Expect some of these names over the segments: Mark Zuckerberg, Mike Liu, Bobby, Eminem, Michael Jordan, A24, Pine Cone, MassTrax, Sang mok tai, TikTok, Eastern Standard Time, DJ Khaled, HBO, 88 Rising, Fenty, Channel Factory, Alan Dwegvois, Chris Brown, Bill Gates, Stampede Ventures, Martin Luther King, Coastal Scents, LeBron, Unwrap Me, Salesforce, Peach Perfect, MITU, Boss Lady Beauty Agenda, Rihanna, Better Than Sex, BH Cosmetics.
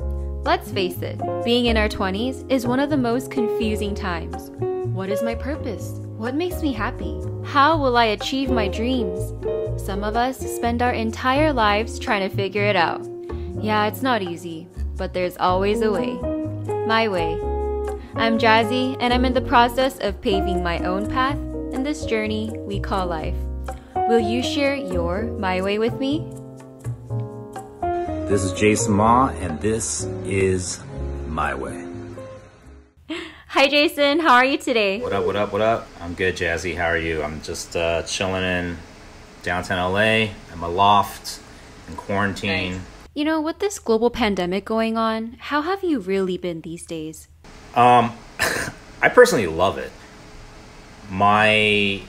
Let's face it, being in our 20s is one of the most confusing times. What is my purpose? What makes me happy? How will I achieve my dreams? Some of us spend our entire lives trying to figure it out. Yeah, it's not easy, but there's always a way. My way. I'm Jazzy, and I'm in the process of paving my own path in this journey we call life. Will you share your My Way with me? This is Jaeson Ma, and this is My Way. Hi, Jaeson. How are you today? What up, what up, what up? I'm good, Jazzy. How are you? I'm just chilling in downtown LA in my loft in quarantine. Nice. You know, with this global pandemic going on, how have you really been these days? I personally love it. My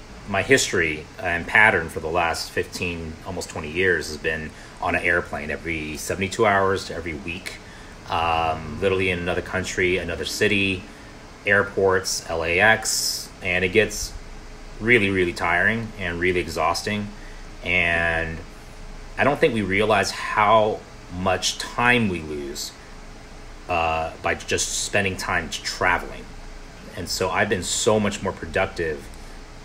history and pattern for the last 15, almost 20 years has been on an airplane every 72 hours to every week, literally in another country, another city, airports, LAX, and it gets really, really tiring and really exhausting. And I don't think we realize how much time we lose by just spending time traveling. And so I've been so much more productive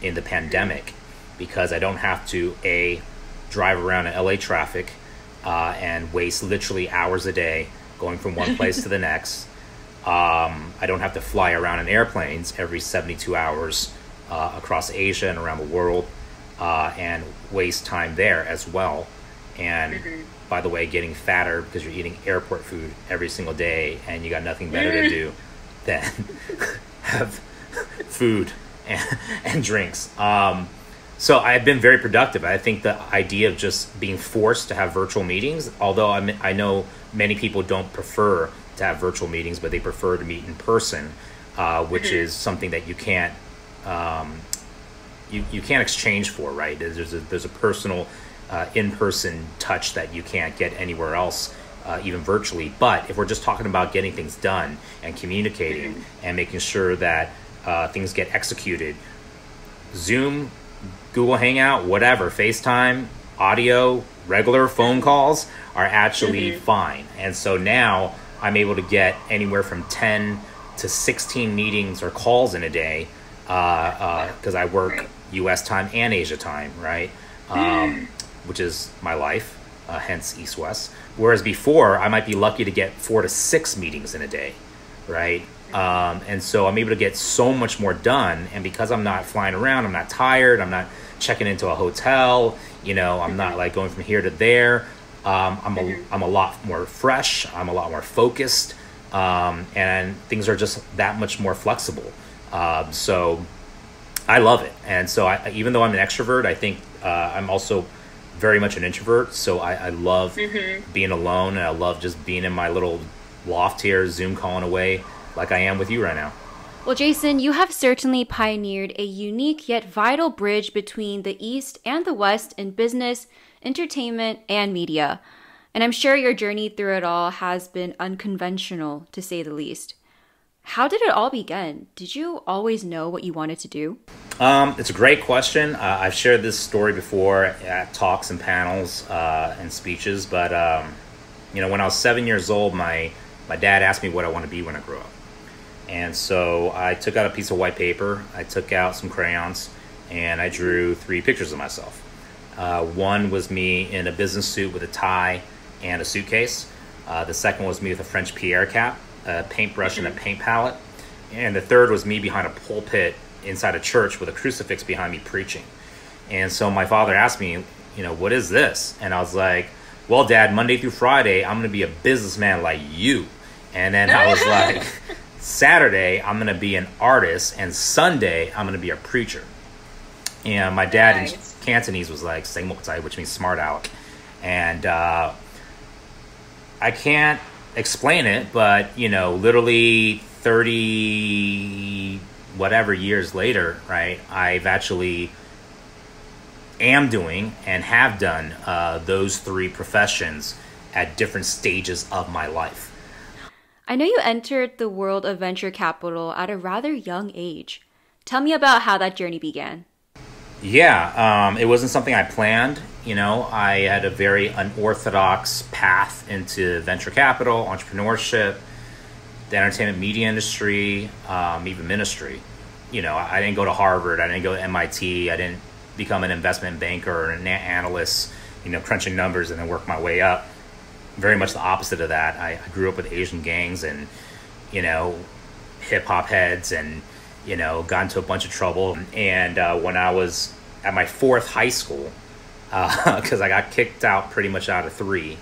in the pandemic because I don't have to drive around in LA traffic and waste literally hours a day going from one place to the next. I don't have to fly around in airplanes every 72 hours across Asia and around the world and waste time there as well. And by the way, getting fatter because you're eating airport food every single day and you got nothing better to do than have food and drinks. So I've been very productive. I think the idea of just being forced to have virtual meetings, although I know many people don't prefer to have virtual meetings, but they prefer to meet in person, which is something that you can't you can't exchange for, right? There's a personal in-person touch that you can't get anywhere else, even virtually. But if we're just talking about getting things done and communicating and making sure that things get executed, Zoom, Google Hangout, whatever, FaceTime, audio, regular phone calls are actually fine. And so now I'm able to get anywhere from 10 to 16 meetings or calls in a day because I work U.S. time and Asia time, right? Which is my life, hence East West. Whereas before, I might be lucky to get 4 to 6 meetings in a day, right? And so I'm able to get so much more done. And because I'm not flying around, I'm not tired, I'm not checking into a hotel, you know, I'm not like going from here to there. I'm a lot more fresh. I'm a lot more focused. And things are just that much more flexible. So I love it. And so even though I'm an extrovert, I think I'm also very much an introvert. So I love being alone. And I love just being in my little loft here, Zoom calling away, like I am with you right now. Well, Jaeson, you have certainly pioneered a unique yet vital bridge between the East and the West in business, entertainment, and media. And I'm sure your journey through it all has been unconventional, to say the least. How did it all begin? Did you always know what you wanted to do? It's a great question. I've shared this story before at talks and panels and speeches, but you know, when I was 7 years old, my dad asked me what I want to be when I grow up. And so I took out a piece of white paper, I took out some crayons, and I drew 3 pictures of myself. One was me in a business suit with a tie and a suitcase. The second was me with a French Pierre cap, a paintbrush and a paint palette. And the third was me behind a pulpit inside a church with a crucifix behind me preaching. And so my father asked me, you know, what is this? And I was like, well, Dad, Monday through Friday, I'm going to be a businessman like you. And then I was like, Saturday, I'm going to be an artist. And Sunday, I'm going to be a preacher. And my dad in Cantonese was like, "Sang mok tai," which means smart aleck. And I can't explain it, but, you know, literally 30 whatever years later, right, I've actually am doing and have done those 3 professions at different stages of my life. I know you entered the world of venture capital at a rather young age. Tell me about how that journey began. Yeah, it wasn't something I planned. You know, I had a very unorthodox path into venture capital, entrepreneurship, the entertainment media industry, even ministry. You know, I didn't go to Harvard. I didn't go to MIT. I didn't become an investment banker or an analyst, you know, crunching numbers and then work my way up. Very much the opposite of that. I grew up with Asian gangs and, you know, hip-hop heads and, you know, got into a bunch of trouble. And when I was at my fourth high school, because I got kicked out pretty much out of three.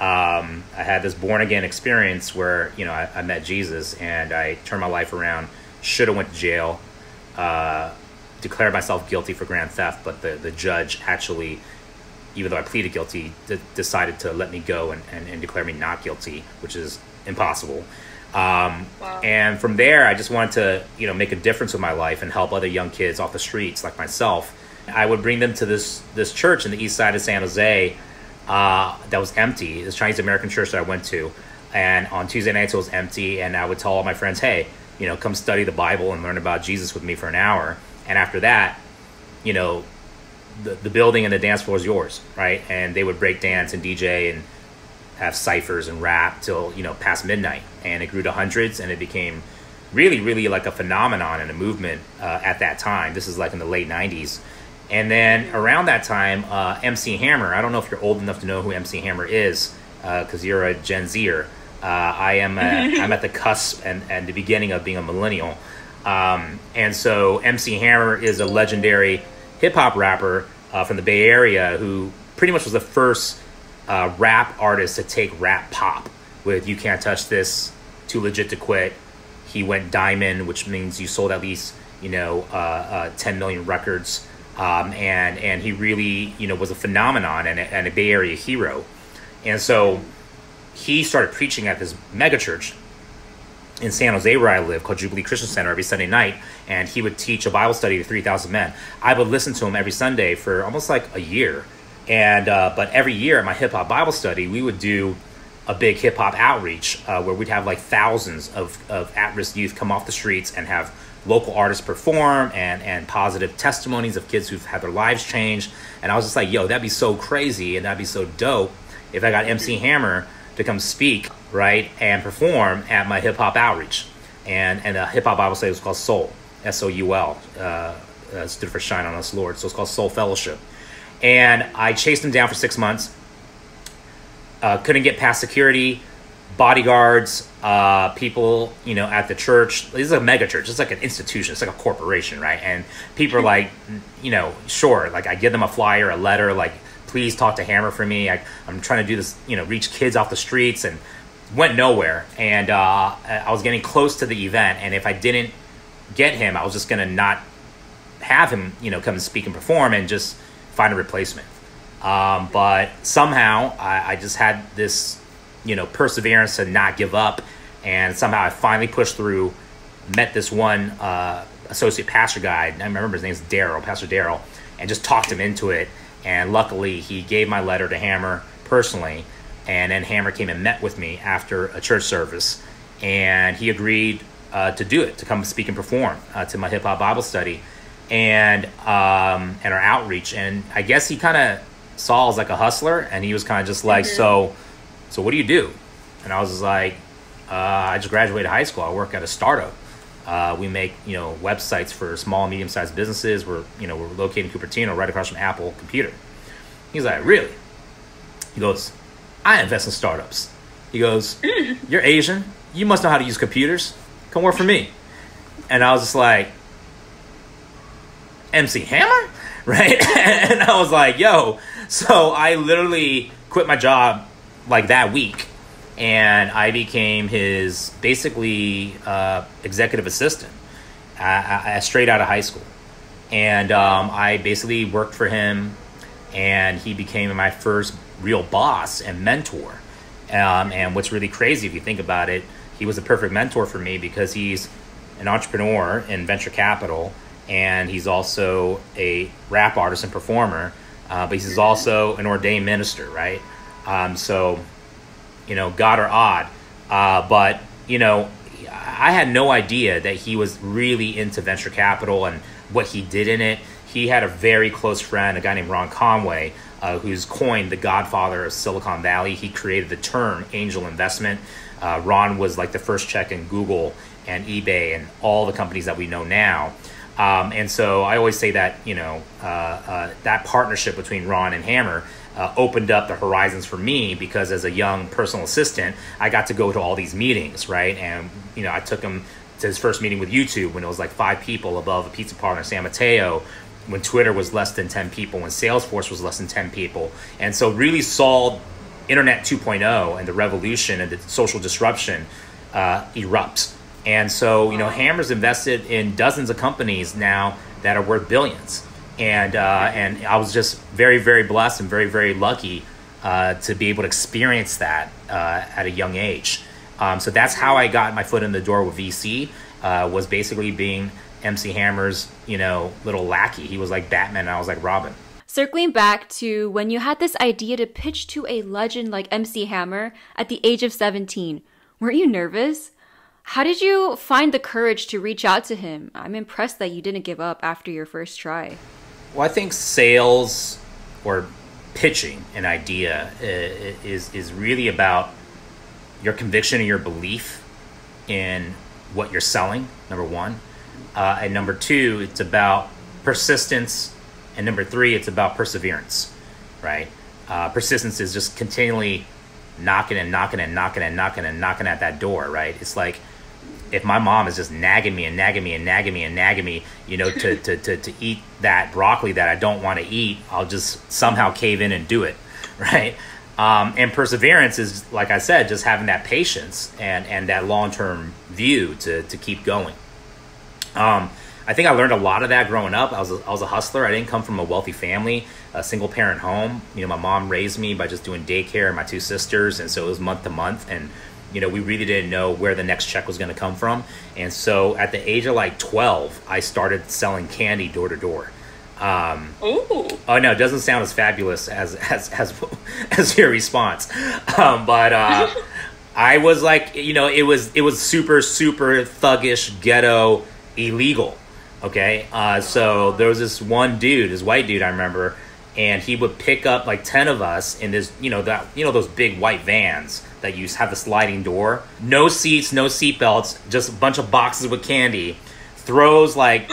I had this born-again experience where, you know, I met Jesus and I turned my life around, should have went to jail, declared myself guilty for grand theft, but the judge actually, even though I pleaded guilty, decided to let me go and declare me not guilty, which is impossible. Wow. And from there, I just wanted to, you know, make a difference with my life and help other young kids off the streets like myself. I would bring them to this church in the east side of San Jose that was empty, this Chinese American church that I went to. And on Tuesday nights, it was empty. And I would tell all my friends, hey, you know, come study the Bible and learn about Jesus with me for an hour. And after that, you know, the building and the dance floor is yours, right? And they would break dance and DJ and have ciphers and rap till, you know, past midnight. And it grew to hundreds, and it became really, really like a phenomenon and a movement at that time. This is like in the late 90s. And then around that time, MC Hammer, I don't know if you're old enough to know who MC Hammer is, because you're a Gen Zer. I'm at the cusp and the beginning of being a millennial. And so MC Hammer is a legendary hip-hop rapper from the Bay Area who pretty much was the first rap artist to take rap pop with You Can't Touch This, Too Legit to Quit. He went diamond, which means you sold at least, you know, 10 million records. And he really, you know, was a phenomenon and a Bay Area hero. And so he started preaching at this megachurch in San Jose where I live called Jubilee Christian Center every Sunday night. And he would teach a Bible study to 3,000 men. I would listen to him every Sunday for almost like a year. And but every year at my hip hop Bible study, we would do a big hip hop outreach where we'd have like thousands of at-risk youth come off the streets and have local artists perform and positive testimonies of kids who've had their lives changed. And I was just like, yo, that'd be so crazy and that'd be so dope if I got MC Hammer to come speak, right, and perform at my hip-hop outreach. And the hip-hop Bible study was called Soul, S-O-U-L, stood for Shine on Us, Lord. So it's called Soul Fellowship. And I chased him down for 6 months, couldn't get past security, bodyguards, people, you know, at the church. This is a mega church. It's like an institution. It's like a corporation, right? And people are like, you know, sure. Like I give them a flyer, a letter, like, please talk to Hammer for me. I'm trying to do this, you know, reach kids off the streets, and went nowhere. And I was getting close to the event. And if I didn't get him, I was just going to not have him, you know, come and speak and perform and just find a replacement. But somehow I just had this, you know, perseverance to not give up. And somehow I finally pushed through, met this one associate pastor guy. I remember his name's Daryl, Pastor Daryl, and just talked him into it. And luckily he gave my letter to Hammer personally. And then Hammer came and met with me after a church service. And he agreed to do it, to come speak and perform to my hip hop Bible study and our outreach. And I guess he kind of saw I was like a hustler, and he was kind of just like, So what do you do? And I was just like, I just graduated high school. I work at a startup. We make, you know, websites for small and medium-sized businesses. We're located in Cupertino, right across from Apple Computer. He's like, really? He goes, I invest in startups. He goes, you're Asian. You must know how to use computers. Come work for me. And I was just like, MC Hammer? Right? And I was like, yo. So I literally quit my job like that week, and I became his basically executive assistant straight out of high school. And I basically worked for him, and he became my first real boss and mentor. And what's really crazy, if you think about it, he was a perfect mentor for me because he's an entrepreneur in venture capital, and he's also a rap artist and performer, but he's also an ordained minister, right? So, you know, God or odd, but, you know, I had no idea that he was really into venture capital and what he did in it. he had a very close friend, a guy named Ron Conway, who's coined the godfather of Silicon Valley. He created the term angel investment. Ron was like the first check in Google and eBay and all the companies that we know now. And so I always say that, you know, that partnership between Ron and Hammer opened up the horizons for me, because as a young personal assistant, I got to go to all these meetings, right? And, you know, I took him to his first meeting with YouTube when it was like 5 people above a pizza parlor in San Mateo, when Twitter was less than 10 people, when Salesforce was less than 10 people. And so really saw Internet 2.0 and the revolution and the social disruption erupt. And so, you know, Hammer's invested in dozens of companies now that are worth billions. And I was just very, very blessed and very, very lucky to be able to experience that at a young age. So that's how I got my foot in the door with VC, was basically being MC Hammer's, you know, little lackey. He was like Batman and I was like Robin. Circling back to when you had this idea to pitch to a legend like MC Hammer at the age of 17, weren't you nervous? How did you find the courage to reach out to him? I'm impressed that you didn't give up after your first try. Well, I think sales or pitching an idea is really about your conviction and your belief in what you're selling, number one. And number two, it's about persistence. And number three, it's about perseverance, right? Persistence is just continually knocking and knocking and knocking and knocking and knocking at that door, right? It's like, if my mom is just nagging me and nagging me and nagging me and nagging me, you know, to eat that broccoli that I don't want to eat, I'll just somehow cave in and do it, right? And perseverance is, like I said, just having that patience and that long-term view to keep going. I think I learned a lot of that growing up. I was a hustler. I didn't come from a wealthy family, a single-parent home. You know, my mom raised me by just doing daycare and my 2 sisters, and so it was month to month. And you know, we really didn't know where the next check was going to come from. And so at the age of like 12, I started selling candy door to door. Ooh. Oh no, it doesn't sound as fabulous as your response, but I was like, you know, it was super, super thuggish, ghetto, illegal. Okay. So there was this one dude, this white dude, I remember, and he would pick up like 10 of us in this, you know, that, you know, those big white vans that used to have the sliding door, no seats, no seatbelts, just a bunch of boxes with candy, throws like,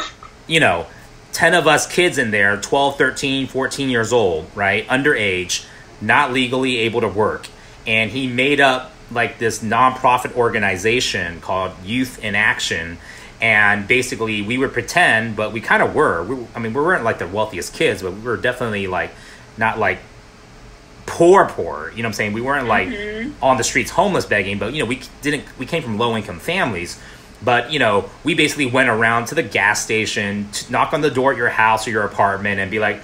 you know, 10 of us kids in there, 12, 13, 14 years old, right? Underage, not legally able to work. And he made up like this nonprofit organization called Youth in Action. And basically we would pretend, but we kind of were. I mean, we weren't like the wealthiest kids, but we were definitely like not like poor, you know what I'm saying? We weren't like on the streets homeless begging, but you know, we came from low income families. But, you know, we basically went around to the gas station, to knock on the door at your house or your apartment and be like,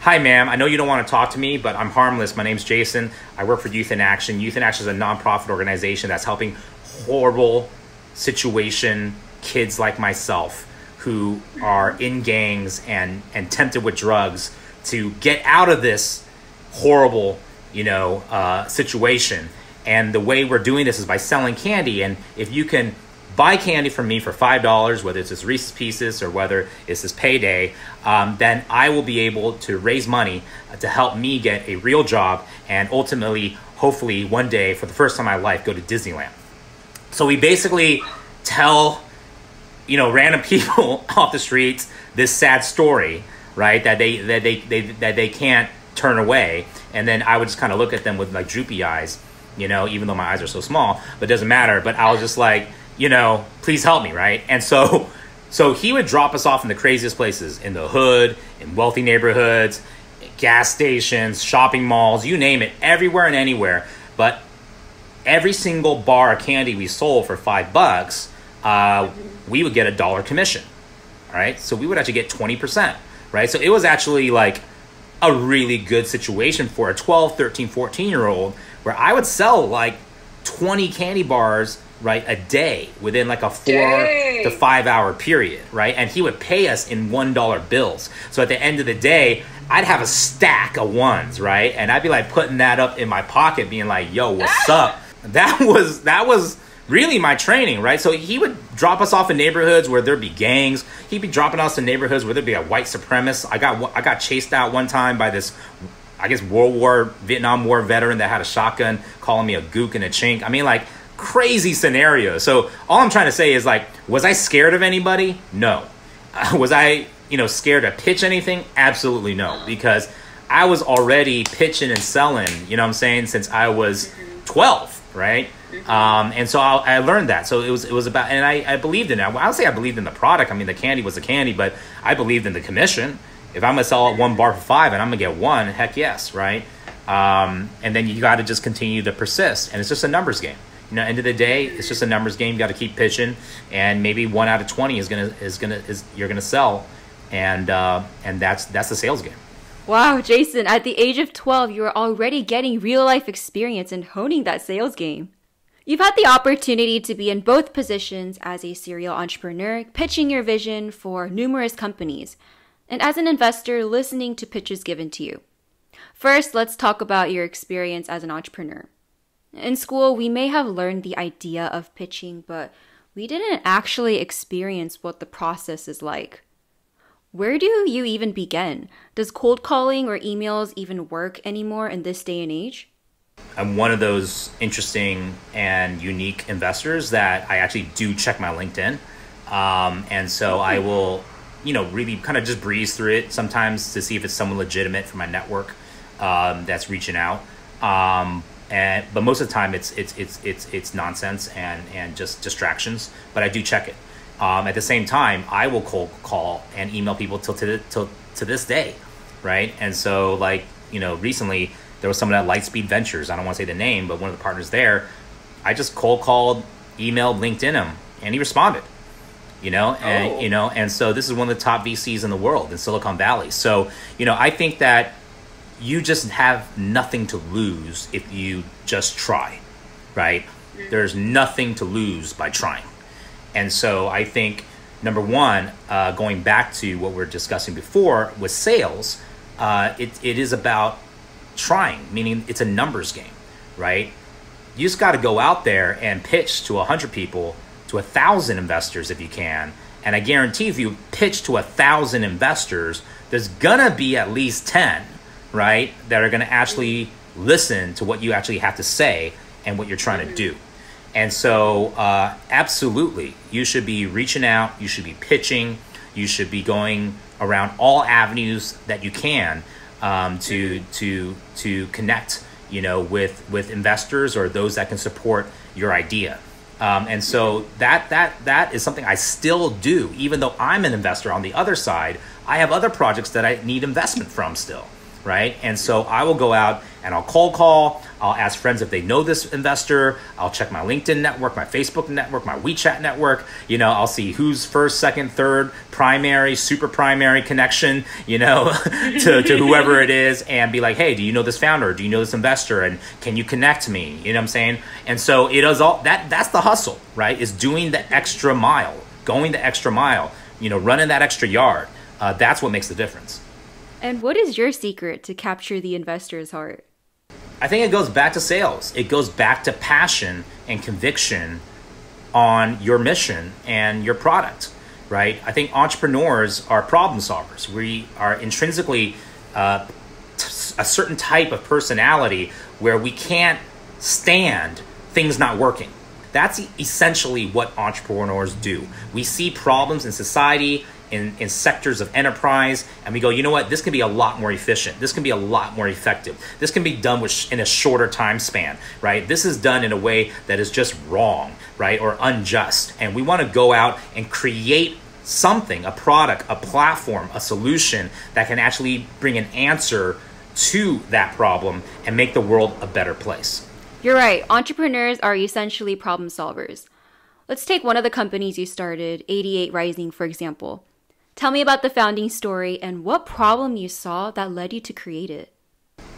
hi, ma'am, I know you don't want to talk to me, but I'm harmless. My name's Jason. I work for Youth in Action. Youth in Action is a nonprofit organization that's helping horrible situation kids like myself who are in gangs and tempted with drugs to get out of this horrible, you know, situation. And the way we're doing this is by selling candy. And if you can buy candy from me for $5, whether it's this Reese's Pieces or whether it's this payday, then I will be able to raise money to help me get a real job and ultimately, hopefully one day for the first time in my life, go to Disneyland. So we basically tell, you know, random people off the streets this sad story, right? That they can't turn away. And then I would just kind of look at them with like droopy eyes, you know, even though my eyes are so small, but it doesn't matter. But I was just like, you know, please help me, right? And so he would drop us off in the craziest places, in the hood, in wealthy neighborhoods, gas stations, shopping malls, you name it, everywhere and anywhere. But every single bar of candy we sold for $5, we would get a dollar commission, right? So we would actually get 20%, right? So it was actually like a really good situation for a 12, 13, 14-year-old where I would sell like 20 candy bars, right, a day within like a 4 to 5 hour period, right? And he would pay us in $1 bills. So at the end of the day, I'd have a stack of ones, right? And I'd be like putting that up in my pocket being like, yo, what's up? That was really my training, right? So he would drop us off in neighborhoods where there'd be gangs. He'd be dropping us in neighborhoods where there'd be a white supremacist. I got chased out one time by this, I guess, Vietnam War veteran that had a shotgun calling me a gook and a chink. I mean, like, crazy scenario. So all I'm trying to say is, like, was I scared of anybody? No. Was I, scared to pitch anything? Absolutely no, because I was already pitching and selling, since I was 12, right? And so I learned that. So it was about, and I believed in it. I would say I believed in the product. I mean, the candy was the candy, but I believed in the commission. If I'm going to sell one bar for $5 and I'm going to get one, heck yes, right? And then you got to just continue to persist. And it's just a numbers game. End of the day, it's just a numbers game. You got to keep pitching, and maybe 1 out of 20 is you're gonna sell, and that's the sales game. Wow, Jaeson! At the age of 12, you were already getting real life experience and honing that sales game. You've had the opportunity to be in both positions as a serial entrepreneur, pitching your vision for numerous companies, and as an investor, listening to pitches given to you. First, let's talk about your experience as an entrepreneur. In school, we may have learned the idea of pitching, but we didn't actually experience what the process is like. Where do you even begin? Does cold calling or emails even work anymore in this day and age? I'm one of those interesting and unique investors that I actually do check my LinkedIn. And so I will, really kind of just breeze through it sometimes to see if it's someone legitimate from my network that's reaching out. But most of the time it's nonsense and just distractions. But I do check it. At the same time, I will cold call and email people till to this day, right? And so, like, recently there was someone at Lightspeed Ventures. I don't want to say the name, but one of the partners there. I just cold called, emailed, LinkedIn him, and he responded. And so this is one of the top VCs in the world in Silicon Valley. So I think that. You just have nothing to lose if you just try, right? There's nothing to lose by trying. And so I think, number one, going back to what we were discussing before with sales, it is about trying, meaning it's a numbers game, right? You just got to go out there and pitch to 100 people, to 1,000 investors if you can. And I guarantee if you pitch to 1,000 investors, there's going to be at least 10. Right, that are going to actually listen to what you actually have to say and what you're trying to do. And so absolutely, you should be reaching out, you should be pitching, you should be going around all avenues that you can to connect with investors or those that can support your idea. And so that is something I still do, even though I'm an investor on the other side. I have other projects that I need investment from still. Right. And so I will go out and I'll cold call. I'll ask friends if they know this investor. I'll check my LinkedIn network, my Facebook network, my WeChat network. I'll see who's first, second, third, primary, super primary connection, to whoever it is, and be like, hey, do you know this founder? Do you know this investor? And can you connect me? You know what I'm saying? And so it is all that's the hustle, right? Is doing the extra mile, going the extra mile, running that extra yard. That's what makes the difference. And what is your secret to capture the investor's heart? I think it goes back to sales. It goes back to passion and conviction on your mission and your product, right? I think entrepreneurs are problem solvers. We are intrinsically a certain type of personality where we can't stand things not working. That's essentially what entrepreneurs do. We see problems in society, in sectors of enterprise, and we go, you know what, this can be a lot more efficient. This can be a lot more effective. This can be done in a shorter time span, right? This is done in a way that is just wrong, right, or unjust. And we want to go out and create something, a product, a platform, a solution that can actually bring an answer to that problem and make the world a better place. You're right. Entrepreneurs are essentially problem solvers. Let's take one of the companies you started, 88 Rising, for example. Tell me about the founding story and what problem you saw that led you to create it.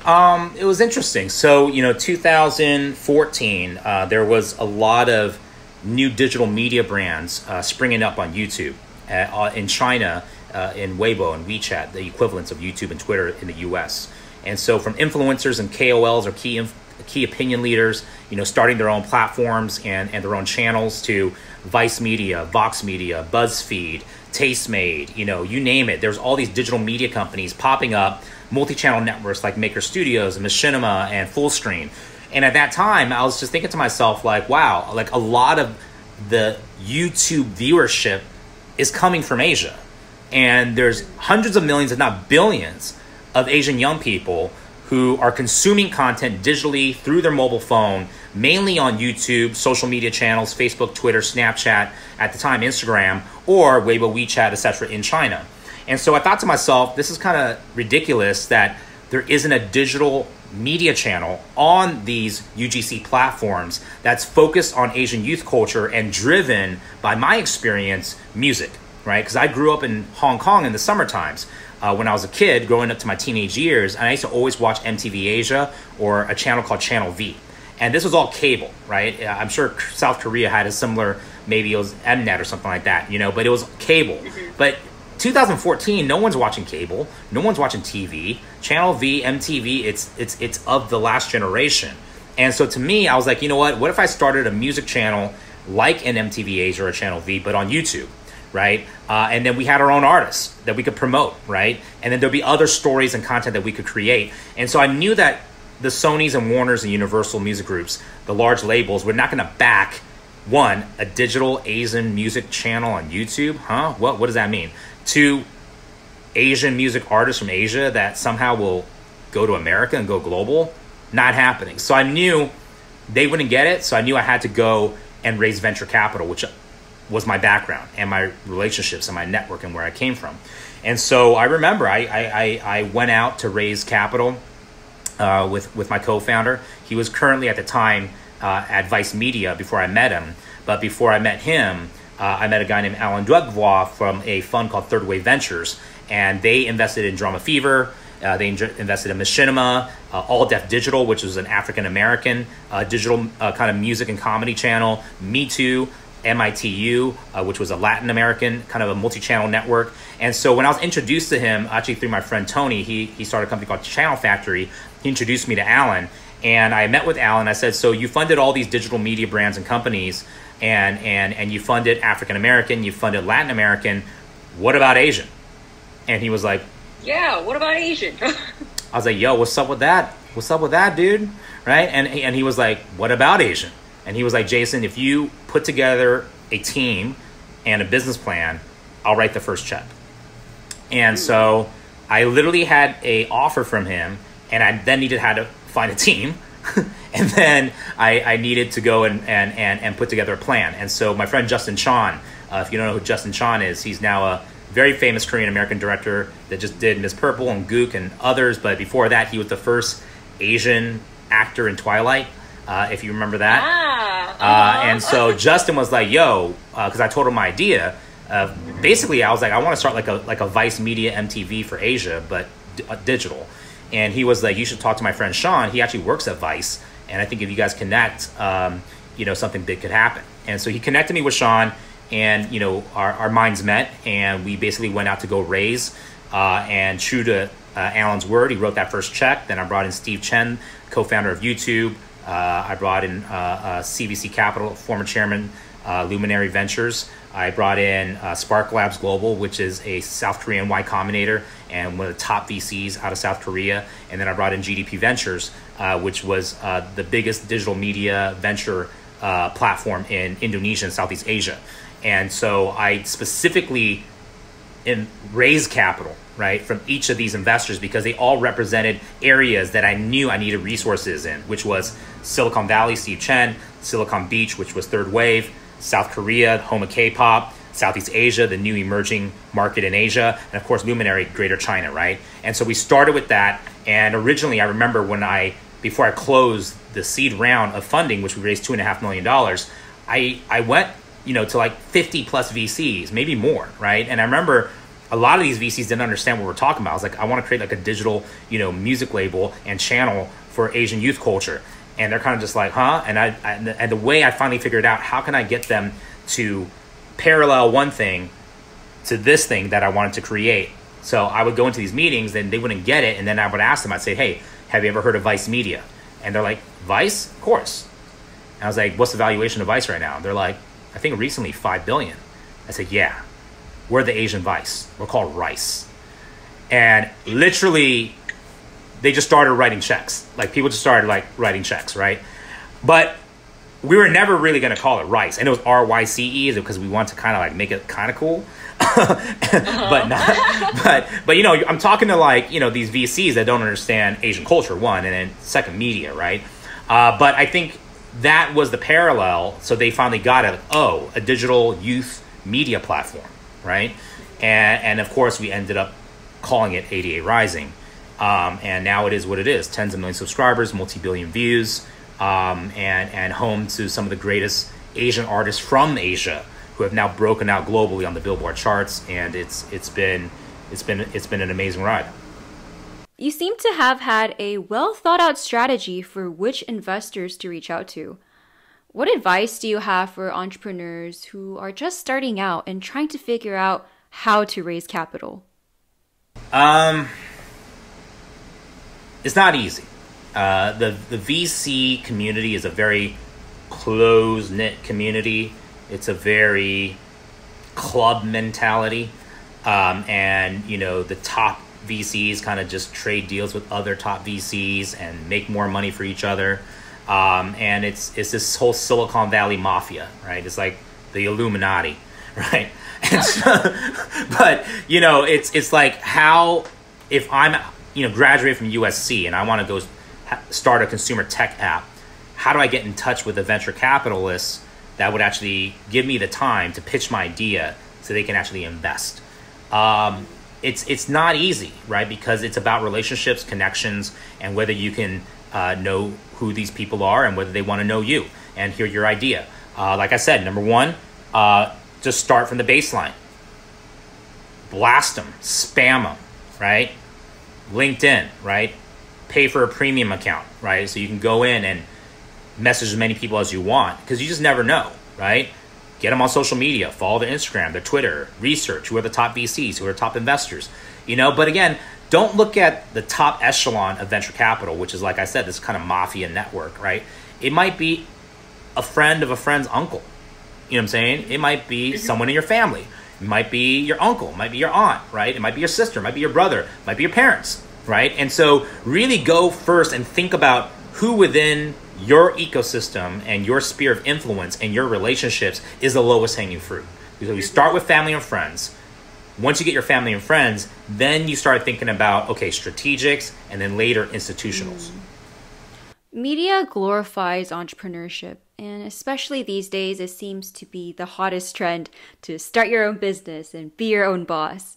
It was interesting. So, 2014, there was a lot of new digital media brands springing up on YouTube. In China, in Weibo and WeChat, the equivalents of YouTube and Twitter in the US. And so from influencers and KOLs or key key opinion leaders, you know, starting their own platforms and their own channels, to Vice Media, Vox Media, BuzzFeed, Tastemade, you know, you name it. There's all these digital media companies popping up, multi-channel networks like Maker Studios, Machinima, and Fullscreen. And at that time, I was just thinking to myself, like, wow, like a lot of the YouTube viewership is coming from Asia. And there's hundreds of millions, if not billions, of Asian young people who are consuming content digitally through their mobile phone, mainly on YouTube, social media channels, Facebook, Twitter, Snapchat, at the time Instagram, or Weibo, WeChat, etc. in China. And so I thought to myself, this is kind of ridiculous that there isn't a digital media channel on these UGC platforms that's focused on Asian youth culture and driven by, my experience, music, right? Because I grew up in Hong Kong in the summer times. When I was a kid, growing up to my teenage years, and I used to always watch MTV Asia or a channel called Channel V. And this was all cable, right? I'm sure South Korea had a similar, maybe it was Mnet or something like that, you know, but it was cable. Mm-hmm. But 2014, no one's watching cable. No one's watching TV. Channel V, MTV, it's of the last generation. And so to me, I was like, you know what? What if I started a music channel like an MTV Asia or a Channel V, but on YouTube? Right? And then we had our own artists that we could promote, right? And then there'd be other stories and content that we could create. And so I knew that the Sonys and Warners and Universal music groups, the large labels, were not going to back, one, a digital Asian music channel on YouTube. Huh? What does that mean? Two, Asian music artists from Asia that somehow will go to America and go global. Not happening. So I knew they wouldn't get it. So I knew I had to go and raise venture capital, which was my background and my relationships and my network and where I came from. And so I remember I went out to raise capital with my co-founder. He was currently at the time at Vice Media before I met him. But before I met him, I met a guy named Alan Dwegvois from a fund called Third Way Ventures. And they invested in Drama Fever. They invested in Machinima, All Deaf Digital, which was an African-American digital kind of music and comedy channel, Me Too, MITU, which was a Latin American kind of a multi-channel network. And so when I was introduced to him, actually through my friend Tony, he started a company called Channel Factory. He introduced me to Alan, and I met with Alan. I said, so you funded all these digital media brands and companies, and you funded African American, you funded Latin American. What about Asian? And he was like, yeah, what about Asian? I was like, yo, what's up with that? What's up with that, dude? Right? And he was like, what about Asian? And he was like, Jason, if you put together a team and a business plan, I'll write the first check. And so I literally had a offer from him, and I then needed how to find a team. And then I needed to go and put together a plan. And so my friend Justin Chon, if you don't know who Justin Chon is, he's now a very famous Korean-American director that just did Miss Purple and Gook and others. But before that, he was the first Asian actor in Twilight. If you remember that. And so Justin was like, yo, because I told him my idea. Basically, I was like, I want to start like a Vice Media MTV for Asia, but digital. And he was like, you should talk to my friend Sean. He actually works at Vice. And I think if you guys connect, you know, something big could happen. And so he connected me with Sean, and, you know, our minds met, and we basically went out to go raise. And true to Alan's word, he wrote that first check. Then I brought in Steve Chen, co-founder of YouTube. I brought in CVC Capital, former chairman, Luminary Ventures. I brought in Spark Labs Global, which is a South Korean Y Combinator and one of the top VCs out of South Korea. And then I brought in GDP Ventures, which was the biggest digital media venture platform in Indonesia and Southeast Asia. And so I specifically raised capital, right, from each of these investors, because they all represented areas that I knew I needed resources in, which was Silicon Valley, Steve Chen, Silicon Beach, which was Third Wave, South Korea, home of K-pop, Southeast Asia, the new emerging market in Asia, and of course, Luminary, Greater China, right? And so we started with that. And originally, I remember when before I closed the seed round of funding, which we raised $2.5 million, I went, you know, to like 50 plus VCs, maybe more, right? And I remember a lot of these VCs didn't understand what we're talking about. I was like, I want to create like a digital, you know, music label and channel for Asian youth culture. And they're kind of just like, huh? And the way I finally figured out, how can I get them to parallel one thing to this thing that I wanted to create? So I would go into these meetings, then they wouldn't get it. And then I would ask them, I'd say, hey, have you ever heard of Vice Media? And they're like, Vice? Of course. And I was like, what's the valuation of Vice right now? And they're like, I think recently $5 billion. I said, yeah, we're the Asian Vice. We're called Rice. And literally, they just started writing checks. Like, people just started, like, writing checks, right? But we were never really going to call it Rice. And it was R-Y-C-E because we wanted to kind of, like, make it kind of cool. But not, but you know, I'm talking to, like, you know, these VCs that don't understand Asian culture, one, and then second, media, right? But I think that was the parallel. So they finally got it. Oh, a digital youth media platform, right? And of course, we ended up calling it 88 Rising. And now it is what it is. Tens of millions of subscribers, multi-billion views, and home to some of the greatest Asian artists from Asia who have now broken out globally on the Billboard charts. And it's been an amazing ride. You seem to have had a well thought out strategy for which investors to reach out to. What advice do you have for entrepreneurs who are just starting out and trying to figure out how to raise capital? It's not easy. The VC community is a very close-knit community. It's a very club mentality. And, you know, the top VCs kind of just trade deals with other top VCs and make more money for each other. And it's this whole Silicon Valley mafia, right? It's like the Illuminati, right? And so, but, you know, it's like how, if I'm, you know, graduate from USC and I want to go start a consumer tech app, how do I get in touch with a venture capitalist that would actually give me the time to pitch my idea so they can actually invest? It's not easy, right? Because it's about relationships, connections, and whether you can know who these people are and whether they want to know you and hear your idea. Like I said, number one, just start from the baseline. Blast them, spam them, right? LinkedIn, right? Pay for a premium account, right? So you can go in and message as many people as you want because you just never know, right? Get them on social media, follow their Instagram, their Twitter, research who are the top VCs, who are top investors, you know? But again, don't look at the top echelon of venture capital, which is, like I said, this kind of mafia network, right? It might be a friend of a friend's uncle. You know what I'm saying? It might be someone in your family. It might be your uncle, might be your aunt, right? It might be your sister, might be your brother, might be your parents, right? And so really go first and think about who within your ecosystem and your sphere of influence and your relationships is the lowest hanging fruit. Because we start with family and friends. Once you get your family and friends, then you start thinking about, okay, strategics and then later institutionals. Media glorifies entrepreneurship. And especially these days, it seems to be the hottest trend to start your own business and be your own boss.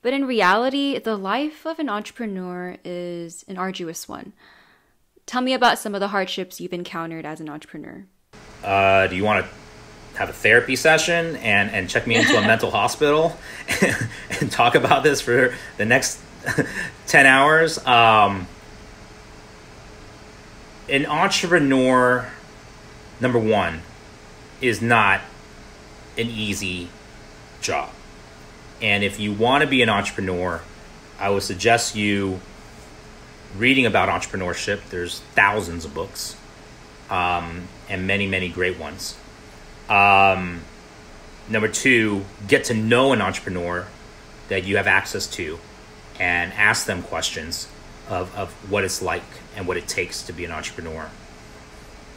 But in reality, the life of an entrepreneur is an arduous one. Tell me about some of the hardships you've encountered as an entrepreneur. Do you want to have a therapy session and check me into a mental hospital and talk about this for the next 10 hours? An entrepreneur, number one, is not an easy job. And if you want to be an entrepreneur, I would suggest you reading about entrepreneurship. There's thousands of books, and many, many great ones. Number two, get to know an entrepreneur that you have access to and ask them questions of what it's like and what it takes to be an entrepreneur.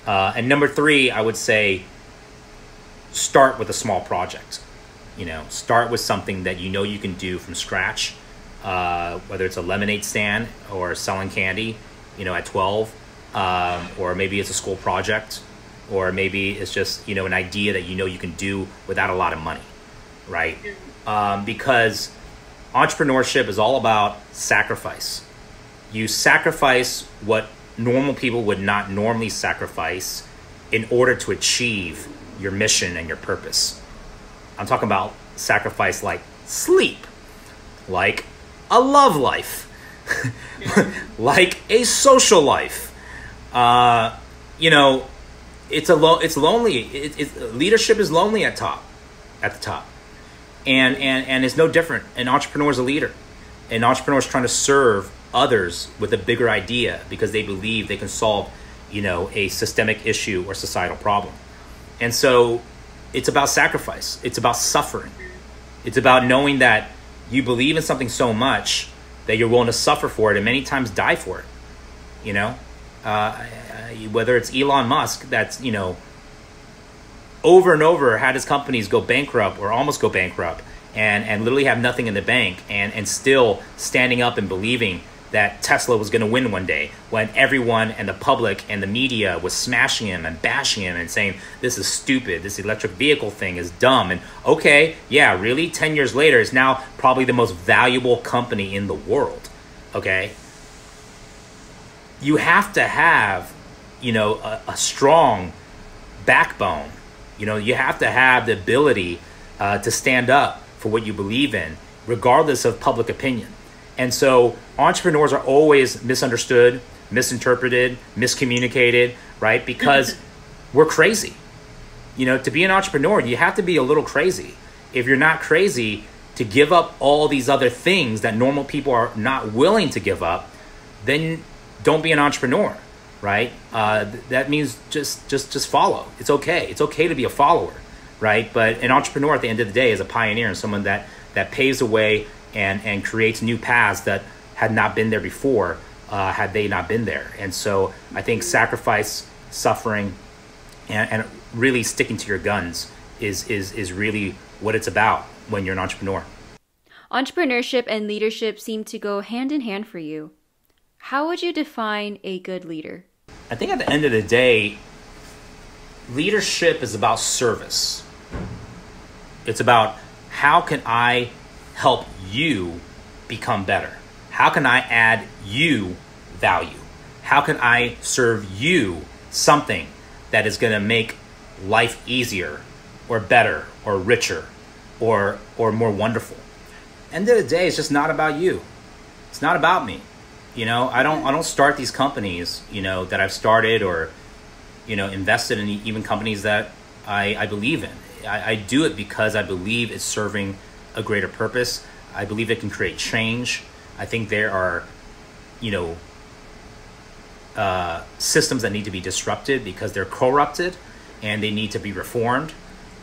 And number three, I would say, start with a small project. You know, start with something that you know you can do from scratch, whether it's a lemonade stand or selling candy, you know, at 12, or maybe it's a school project, or maybe it's just, you know, an idea that you know you can do without a lot of money, right? Because entrepreneurship is all about sacrifice. You sacrifice what normal people would not normally sacrifice in order to achieve your mission and your purpose. I'm talking about sacrifice like sleep, like a love life, like a social life. You know, it's lonely. Leadership is lonely at the top. And it's no different. An entrepreneur is a leader. An entrepreneur is trying to serve others with a bigger idea because they believe they can solve you know, a systemic issue or societal problem. And so it's about sacrifice. It's about suffering. It's about knowing that you believe in something so much that you're willing to suffer for it and many times die for it. You know, whether it's Elon Musk that's, you know, over and over had his companies go bankrupt or almost go bankrupt and literally have nothing in the bank and still standing up and believing that Tesla was going to win one day when everyone and the public and the media was smashing him and bashing him and saying, this is stupid, this electric vehicle thing is dumb. And okay, yeah, really? 10 years later, it's now probably the most valuable company in the world, okay? You have to have, you know, a strong backbone. You know, you have to have the ability to stand up for what you believe in, regardless of public opinion. And so entrepreneurs are always misunderstood, misinterpreted, miscommunicated, right? Because we're crazy. You know, to be an entrepreneur, you have to be a little crazy. If you're not crazy, to give up all these other things that normal people are not willing to give up, then don't be an entrepreneur, right? That means just follow. It's okay. It's okay to be a follower, right? But an entrepreneur at the end of the day is a pioneer and someone that paves the way and creates new paths that had not been there before had they not been there. And so I think sacrifice, suffering, and really sticking to your guns is really what it's about when you're an entrepreneur. Entrepreneurship and leadership seem to go hand in hand for you. How would you define a good leader? I think at the end of the day, leadership is about service. It's about how can I help you become better? How can I add you value? How can I serve you something that is going to make life easier or better or richer or more wonderful? End of the day, it's just not about you. It's not about me. You know, I don't start these companies, you know, that I've started or, you know, invested in, even companies that I believe in. I do it because I believe it's serving a greater purpose. I believe it can create change. I think there are, you know, systems that need to be disrupted because they're corrupted and they need to be reformed.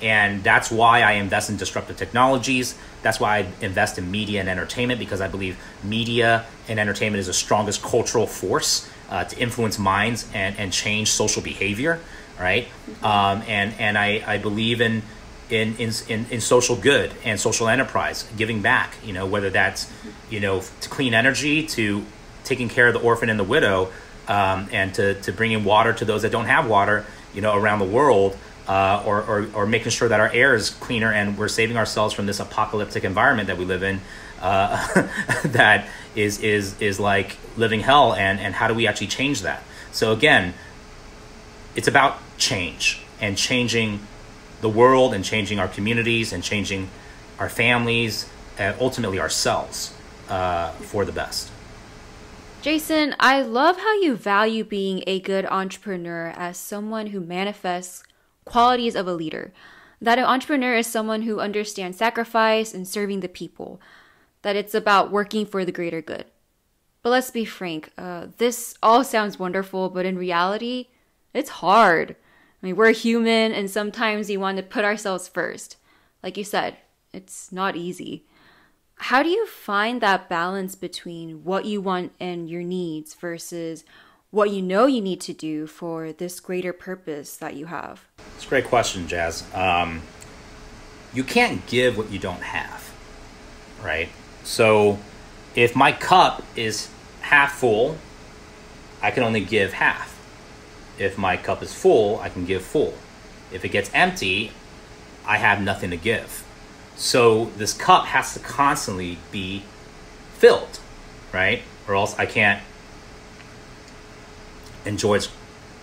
And that's why I invest in disruptive technologies. That's why I invest in media and entertainment, because I believe media and entertainment is the strongest cultural force to influence minds and change social behavior, right? And I believe in social good and social enterprise, giving back, you know, whether that's, you know, to clean energy, to taking care of the orphan and the widow, and to bring in water to those that don't have water, you know, around the world. Or making sure that our air is cleaner and we're saving ourselves from this apocalyptic environment that we live in, that is like living hell, and how do we actually change that? So again, it's about change and changing the world and changing our communities and changing our families and ultimately ourselves for the best. Jaeson, I love how you value being a good entrepreneur as someone who manifests qualities of a leader, that an entrepreneur is someone who understands sacrifice and serving the people, that it's about working for the greater good. But let's be frank, this all sounds wonderful, but in reality, it's hard. I mean, we're human, and sometimes you want to put ourselves first. Like you said, it's not easy. How do you find that balance between what you want and your needs versus what you know you need to do for this greater purpose that you have? It's a great question, Jazz. You can't give what you don't have, right? So if my cup is half full, I can only give half. If my cup is full, I can give full. If it gets empty, I have nothing to give. So this cup has to constantly be filled, right? Or else I can't enjoys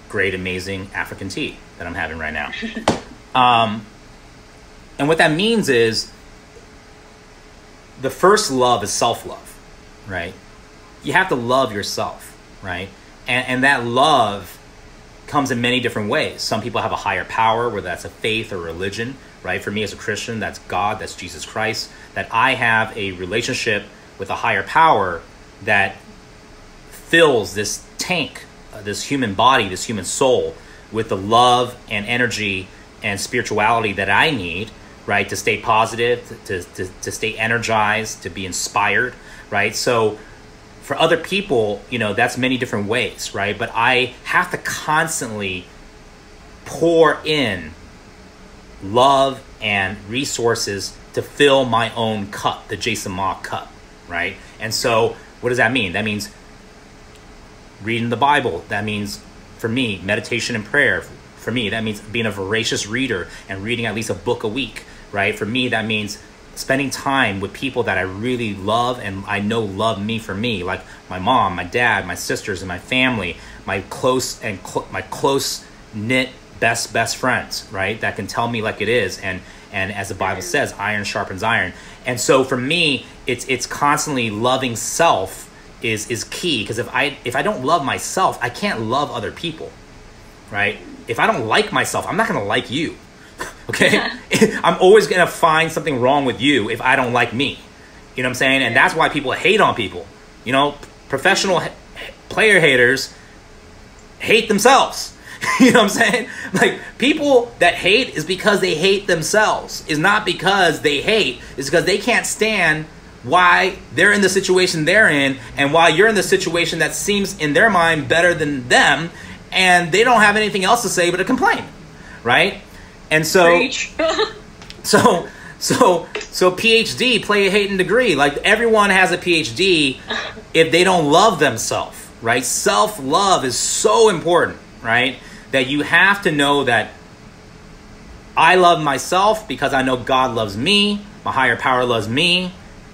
great, amazing African tea that I'm having right now. And what that means is the first love is self-love, right? You have to love yourself, right? And that love comes in many different ways. Some people have a higher power, whether that's a faith or religion, right? For me as a Christian, that's God, that's Jesus Christ, that I have a relationship with a higher power that fills this tank this human body, this human soul, with the love and energy and spirituality that I need, right, to stay positive, to stay energized, to be inspired, right? So for other people, you know, that's many different ways, right? But I have to constantly pour in love and resources to fill my own cup, the Jaeson Ma cup, right? And so what does that mean? That means reading the Bible. That means, for me, meditation and prayer. For me, that means being a voracious reader and reading at least a book a week, right? For me, that means spending time with people that I really love and I know love me for me, like my mom, my dad, my sisters, and my family, my close-knit best friends, right? That can tell me like it is, and as the Bible says, iron sharpens iron. And so for me, it's constantly loving self is key, because if I don't love myself, I can't love other people, right? If I don't like myself, I'm not going to like you, okay? I'm always going to find something wrong with you if I don't like me, you know what I'm saying? And that's why people hate on people, you know? Professional player haters hate themselves. You know what I'm saying? Like, people that hate is because they hate themselves. It's not because they hate. It's because they can't stand why they're in the situation they're in and why you're in the situation that seems in their mind better than them, and they don't have anything else to say but to complain, right? And so so PhD, play a hating degree. Like, everyone has a PhD if they don't love themselves, right? Self-love is so important, right? That you have to know that I love myself because I know God loves me. My higher power loves me.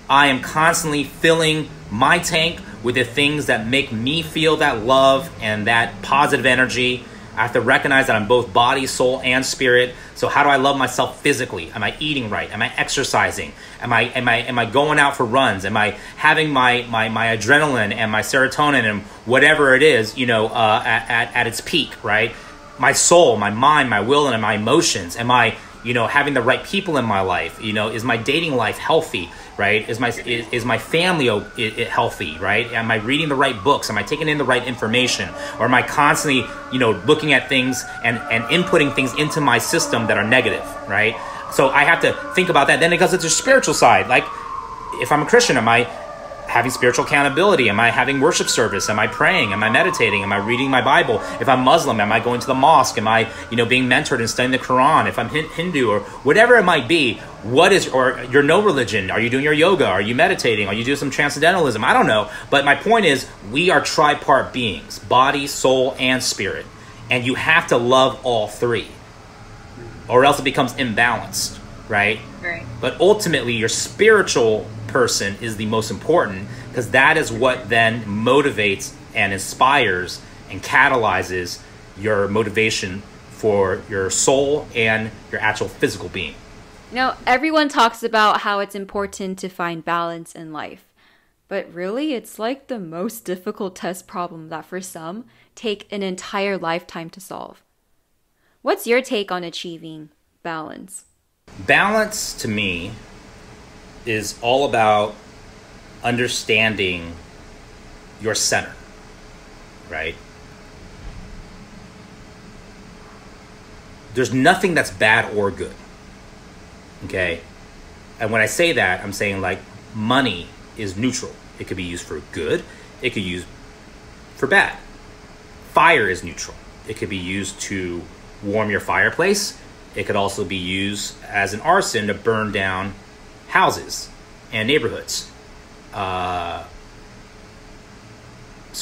I am constantly filling my tank with the things that make me feel that love and that positive energy. I have to recognize that I'm both body, soul, and spirit. So how do I love myself physically? Am I eating right? Am I exercising? Am I going out for runs? Am I having my adrenaline and my serotonin and whatever it is, you know, at its peak, right? My soul, my mind, my will, and my emotions. Am I, you know, having the right people in my life? You know, is my dating life healthy, right? Is my family healthy, right? Am I reading the right books? Am I taking in the right information? Or am I constantly, you know, looking at things and inputting things into my system that are negative, right? So I have to think about that. Then it goes into the spiritual side. Like, if I'm a Christian, am I having spiritual accountability? Am I having worship service? Am I praying? Am I meditating? Am I reading my Bible? If I'm Muslim, am I going to the mosque? Am I, you know, being mentored and studying the Quran? If I'm Hindu or whatever it might be, or you're no religion, are you doing your yoga? Are you meditating? Are you doing some transcendentalism? I don't know. But my point is, we are tripart beings, body, soul, and spirit. And you have to love all three, or else it becomes imbalanced, right? Right. But ultimately, your spiritual person is the most important, because that is what then motivates and inspires and catalyzes your motivation for your soul and your actual physical being. Now, everyone talks about how it's important to find balance in life, but really it's like the most difficult test problem that for some take an entire lifetime to solve. What's your take on achieving balance? Balance to me is all about understanding your center, right? There's nothing that's bad or good, okay? And when I say that, I'm saying, like, money is neutral. It could be used for good. It could be used for bad. Fire is neutral. It could be used to warm your fireplace. It could also be used as an arson to burn down houses and neighborhoods. So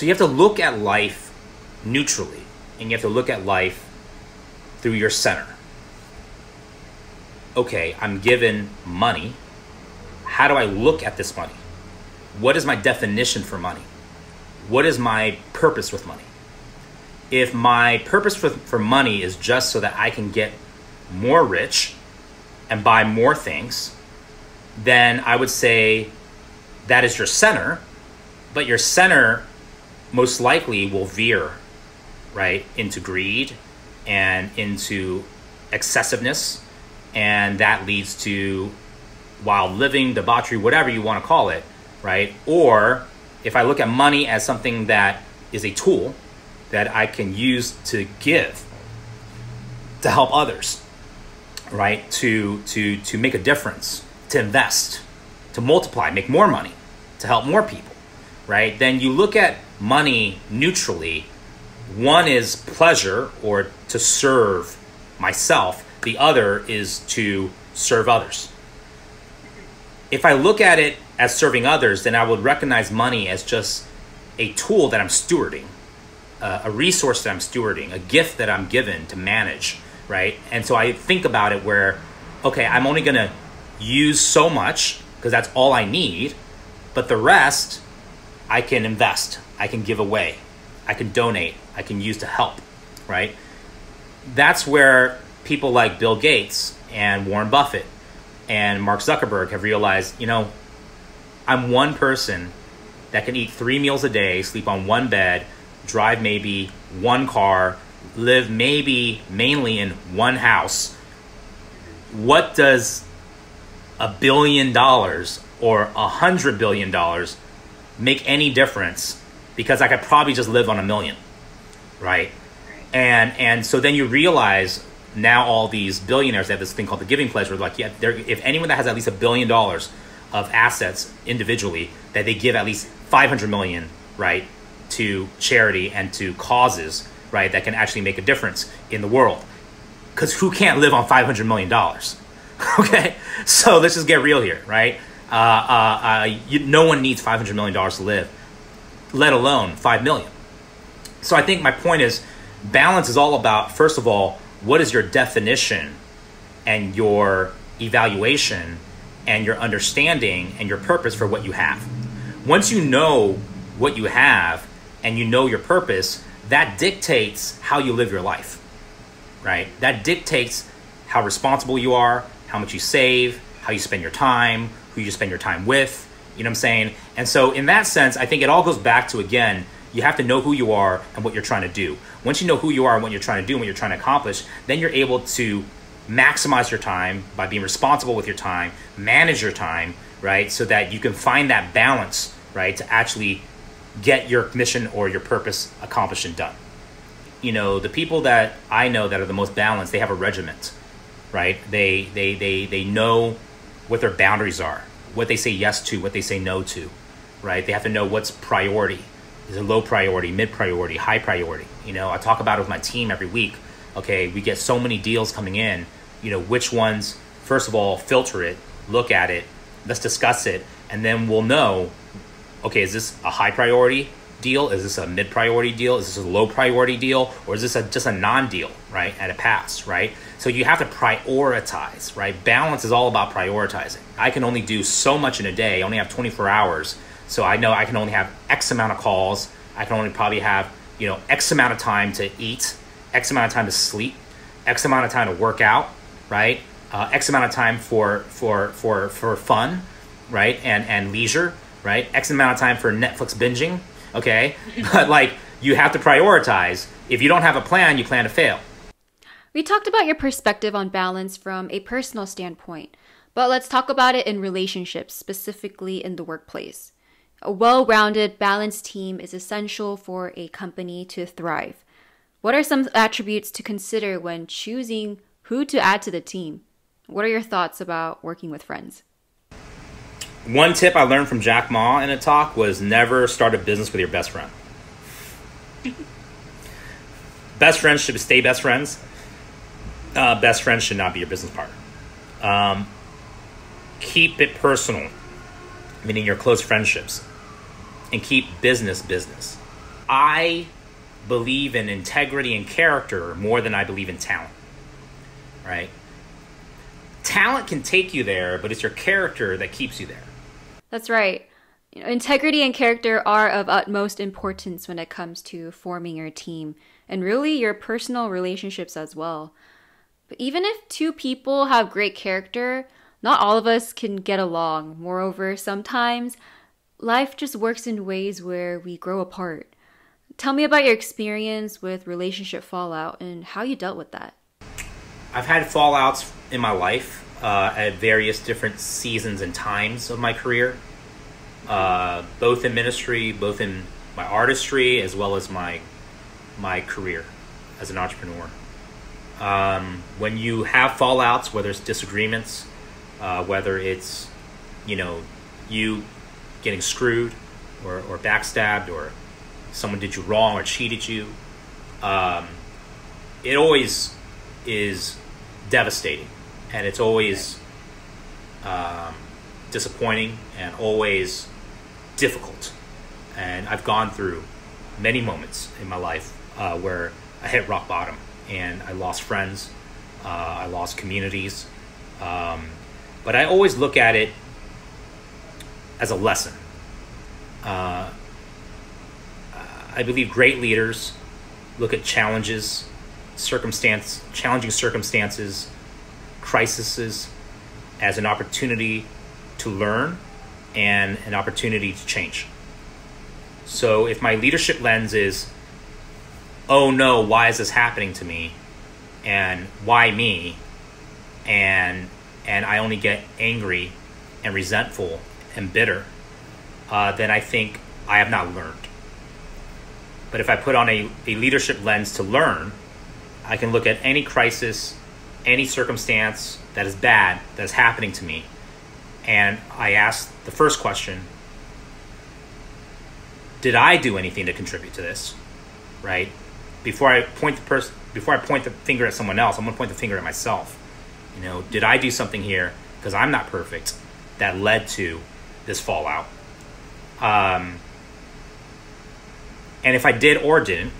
you have to look at life neutrally, and you have to look at life through your center. Okay, I'm given money. How do I look at this money? What is my definition for money? What is my purpose with money? If my purpose for money is just so that I can get more rich and buy more things, then I would say that is your center, but your center most likely will veer, right, into greed and into excessiveness, and that leads to wild living, debauchery, whatever you want to call it, right? Or if I look at money as something that is a tool, that I can use to give, to help others, right? To make a difference, to invest, to multiply, make more money, to help more people, right? Then you look at money neutrally. One is pleasure or to serve myself. The other is to serve others. If I look at it as serving others, then I would recognize money as just a tool that I'm stewarding, a resource that I'm stewarding, a gift that I'm given to manage, right? And so I think about it where, okay, I'm only going to use so much because that's all I need, but the rest I can invest, I can give away, I can donate, I can use to help, right? That's where people like Bill Gates and Warren Buffett and Mark Zuckerberg have realized, you know, I'm one person that can eat 3 meals a day, sleep on one bed, drive maybe one car, live maybe mainly in one house. What does $1 billion or $100 billion make any difference? Because I could probably just live on $1 million, right? And so then you realize now all these billionaires, they have this thing called the giving pledge, where like, yeah, if anyone that has at least $1 billion of assets individually, that they give at least $500 million, right, to charity and to causes, right, that can actually make a difference in the world. Because who can't live on $500 million? Okay, so let's just get real here, right? No one needs $500 million to live, let alone 5 million. So I think my point is, balance is all about, first of all, what is your definition and your evaluation and your understanding and your purpose for what you have? Once you know what you have and you know your purpose, that dictates how you live your life, right? That dictates how responsible you are, how much you save, how you spend your time, who you spend your time with. You know what I'm saying? And so in that sense, I think it all goes back to, again, you have to know who you are and what you're trying to do. Once you know who you are and what you're trying to do and what you're trying to accomplish, then you're able to maximize your time by being responsible with your time, manage your time, right? So that you can find that balance, right? To actually get your mission or your purpose accomplished and done. You know, the people that I know that are the most balanced, they have a regiment, right? They know what their boundaries are, what they say yes to, what they say no to, right? They have to know what's priority. Is it low priority, mid priority, high priority? You know, I talk about it with my team every week. Okay, we get so many deals coming in, you know, which ones, first of all, filter it, look at it, let's discuss it, and then we'll know, okay, is this a high priority deal? Is this a mid priority deal? Is this a low priority deal? Or is this just a non-deal, right, at a pass, right? So you have to prioritize, right? Balance is all about prioritizing. I can only do so much in a day. I only have 24 hours. So I know I can only have X amount of calls. I can only probably have, you know, X amount of time to eat, X amount of time to sleep, X amount of time to work out, right? X amount of time for fun, right? And leisure, right? X amount of time for Netflix binging, okay? But like, you have to prioritize. If you don't have a plan, you plan to fail. We talked about your perspective on balance from a personal standpoint, but let's talk about it in relationships, specifically in the workplace. A well-rounded, balanced team is essential for a company to thrive. What are some attributes to consider when choosing who to add to the team? What are your thoughts about working with friends? One tip I learned from Jack Ma in a talk was never start a business with your best friend. Best friends should stay best friends. Best friends should not be your business partner. Keep it personal, meaning your close friendships, and keep business. I believe in integrity and character more than I believe in talent, right? Talent can take you there, but it's your character that keeps you there. That's right. You know, integrity and character are of utmost importance when it comes to forming your team and really your personal relationships as well. But even if two people have great character, not all of us can get along. Moreover, sometimes life just works in ways where we grow apart. Tell me about your experience with relationship fallout and how you dealt with that. I've had fallouts in my life at various different seasons and times of my career, both in ministry, both in my artistry, as well as my my career as an entrepreneur. When you have fallouts, whether it's disagreements, whether it's, you know, you getting screwed or backstabbed or someone did you wrong or cheated you, it always is devastating, and it's always disappointing and always difficult. And I've gone through many moments in my life where I hit rock bottom and I lost friends, I lost communities. But I always look at it as a lesson. I believe great leaders look at challenges, challenging circumstances, crises, as an opportunity to learn and an opportunity to change. So if my leadership lens is, oh no, why is this happening to me? And why me? And I only get angry and resentful and bitter, then I think I have not learned. But if I put on a leadership lens to learn, I can look at any crisis, any circumstance that is bad, that is happening to me, and I ask the first question, did I do anything to contribute to this, right? Before I point the finger at someone else, I'm going to point the finger at myself. You know, did I do something here, because I'm not perfect, that led to this fallout? And if I did or didn't,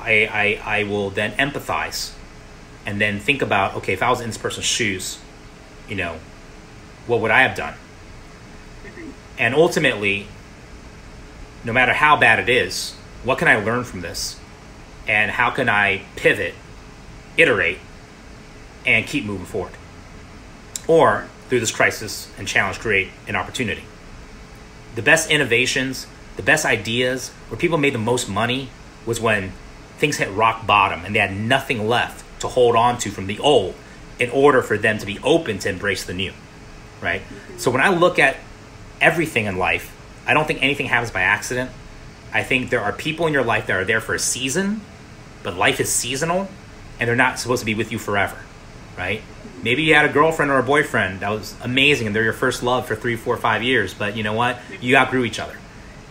I will then empathize and then think about, okay, if I was in this person's shoes, you know, what would I have done? And ultimately, no matter how bad it is, what can I learn from this? And how can I pivot, iterate, and keep moving forward? Or through this crisis and challenge, create an opportunity. The best innovations, the best ideas, where people made the most money, was when things hit rock bottom and they had nothing left to hold on to from the old in order for them to be open to embrace the new, right? So when I look at everything in life, I don't think anything happens by accident. I think there are people in your life that are there for a season, but life is seasonal and they're not supposed to be with you forever, right? Maybe you had a girlfriend or a boyfriend that was amazing and they're your first love for 3, 4, 5 years, but you know what? You outgrew each other.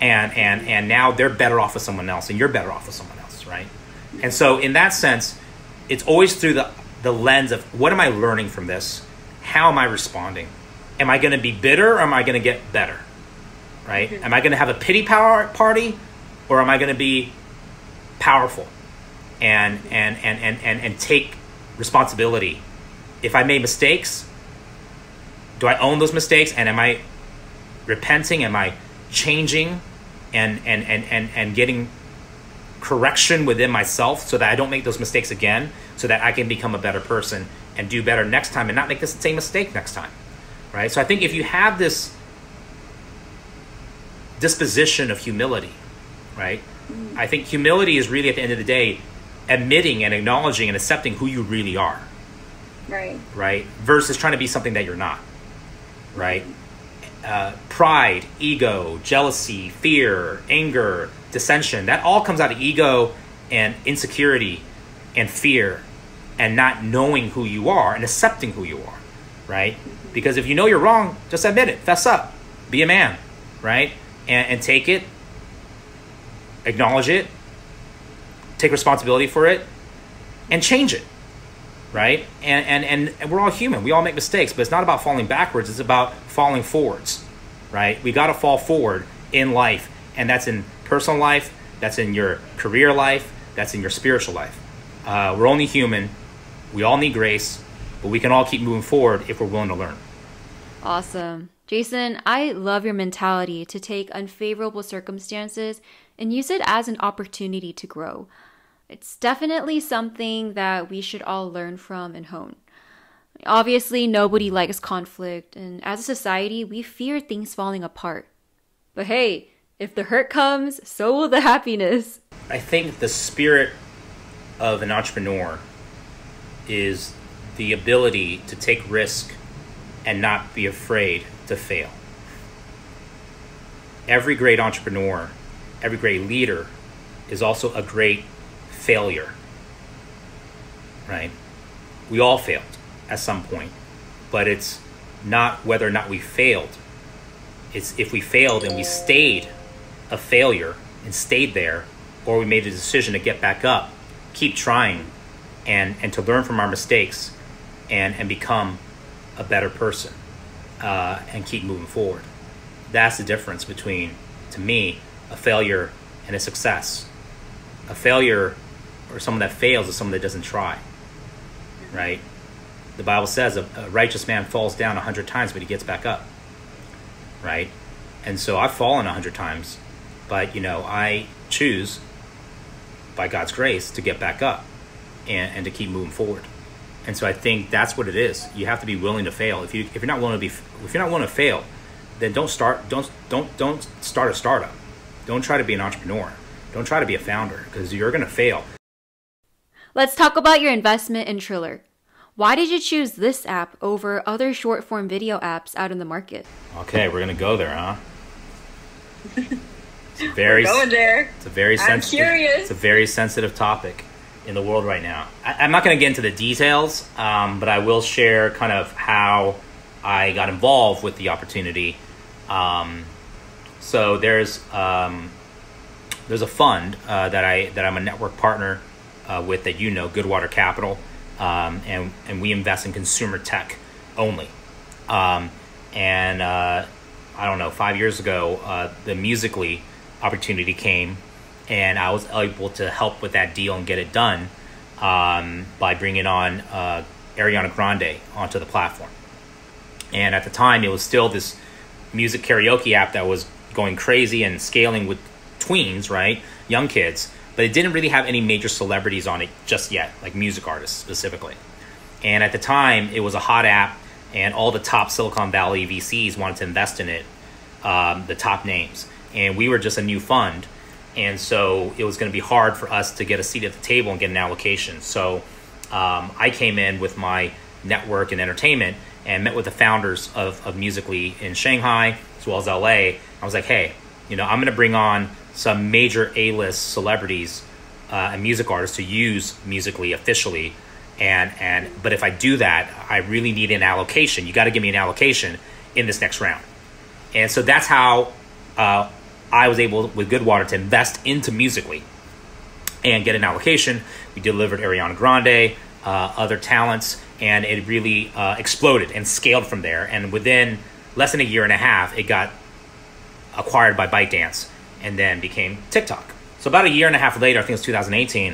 And now they're better off with someone else and you're better off with someone else, right? And so in that sense, it's always through the lens of, what am I learning from this? How am I responding? Am I gonna be bitter or am I gonna get better, right? Am I gonna have a pity party or am I gonna be powerful and take responsibility? If I made mistakes, do I own those mistakes? And am I repenting? Am I changing and getting correction within myself so that I don't make those mistakes again, so that I can become a better person and do better next time and not make the same mistake next time, right? So I think if you have this disposition of humility, right? I think humility is really, at the end of the day, admitting and acknowledging and accepting who you really are. Right. Right? Versus trying to be something that you're not, right? Pride, ego, jealousy, fear, anger, dissension, that all comes out of ego and insecurity and fear and not knowing who you are and accepting who you are, right? Because if you know you're wrong, just admit it, fess up, be a man, right? And take it, acknowledge it, take responsibility for it, and change it, right? And we're all human. We all make mistakes, but it's not about falling backwards. It's about falling forwards, right? We got to fall forward in life, and that's in personal life, that's in your career life, that's in your spiritual life. We're only human. We all need grace, but we can all keep moving forward if we're willing to learn. Awesome. Jaeson, I love your mentality to take unfavorable circumstances and use it as an opportunity to grow. It's definitely something that we should all learn from and hone. Obviously, nobody likes conflict, and as a society, we fear things falling apart. But hey, if the hurt comes, so will the happiness. I think the spirit of an entrepreneur is the ability to take risk and not be afraid to fail. Every great entrepreneur, every great leader is also a great failure, right? We all failed at some point, but it's not whether or not we failed. It's if we failed and we stayed a failure and stayed there, or we made a decision to get back up, keep trying, and to learn from our mistakes and become a better person and keep moving forward. That's the difference between, to me, a failure and a success. A failure or someone that fails is someone that doesn't try, right? The Bible says a righteous man falls down 100 times, but he gets back up, right? And so I've fallen 100 times, but, you know, I choose by God's grace to get back up and to keep moving forward. And so I think that's what it is. You have to be willing to fail. If you're not willing to fail, then don't start a startup. Don't try to be an entrepreneur. Don't try to be a founder, because you're going to fail. Let's talk about your investment in Triller. Why did you choose this app over other short form video apps out in the market? Okay, we're going to go there, huh? It's a very sensitive topic in the world right now. I'm not going to get into the details, but I will share kind of how I got involved with the opportunity. So there's a fund that I'm a network partner with, that you know, Goodwater Capital, and we invest in consumer tech only. I don't know, 5 years ago, the Musical.ly opportunity came, and I was able to help with that deal and get it done by bringing on Ariana Grande onto the platform. And at the time, it was still this music karaoke app that was going crazy and scaling with tweens, right? Young kids. But it didn't really have any major celebrities on it just yet, like music artists specifically. And at the time, it was a hot app, and all the top Silicon Valley VCs wanted to invest in it, the top names. And we were just a new fund. And so it was going to be hard for us to get a seat at the table and get an allocation. So I came in with my network and entertainment and met with the founders of Musical.ly in Shanghai as well as LA. I was like, hey, you know, I'm going to bring on some major A-list celebrities and music artists to use Musical.ly officially. But if I do that, I really need an allocation. You got to give me an allocation in this next round. And so that's how I was able with Goodwater to invest into Musical.ly and get an allocation. We delivered Ariana Grande, other talents, and it really exploded and scaled from there. And within less than a year and a half, it got acquired by ByteDance and then became TikTok. So about a year and a half later, I think it was 2018,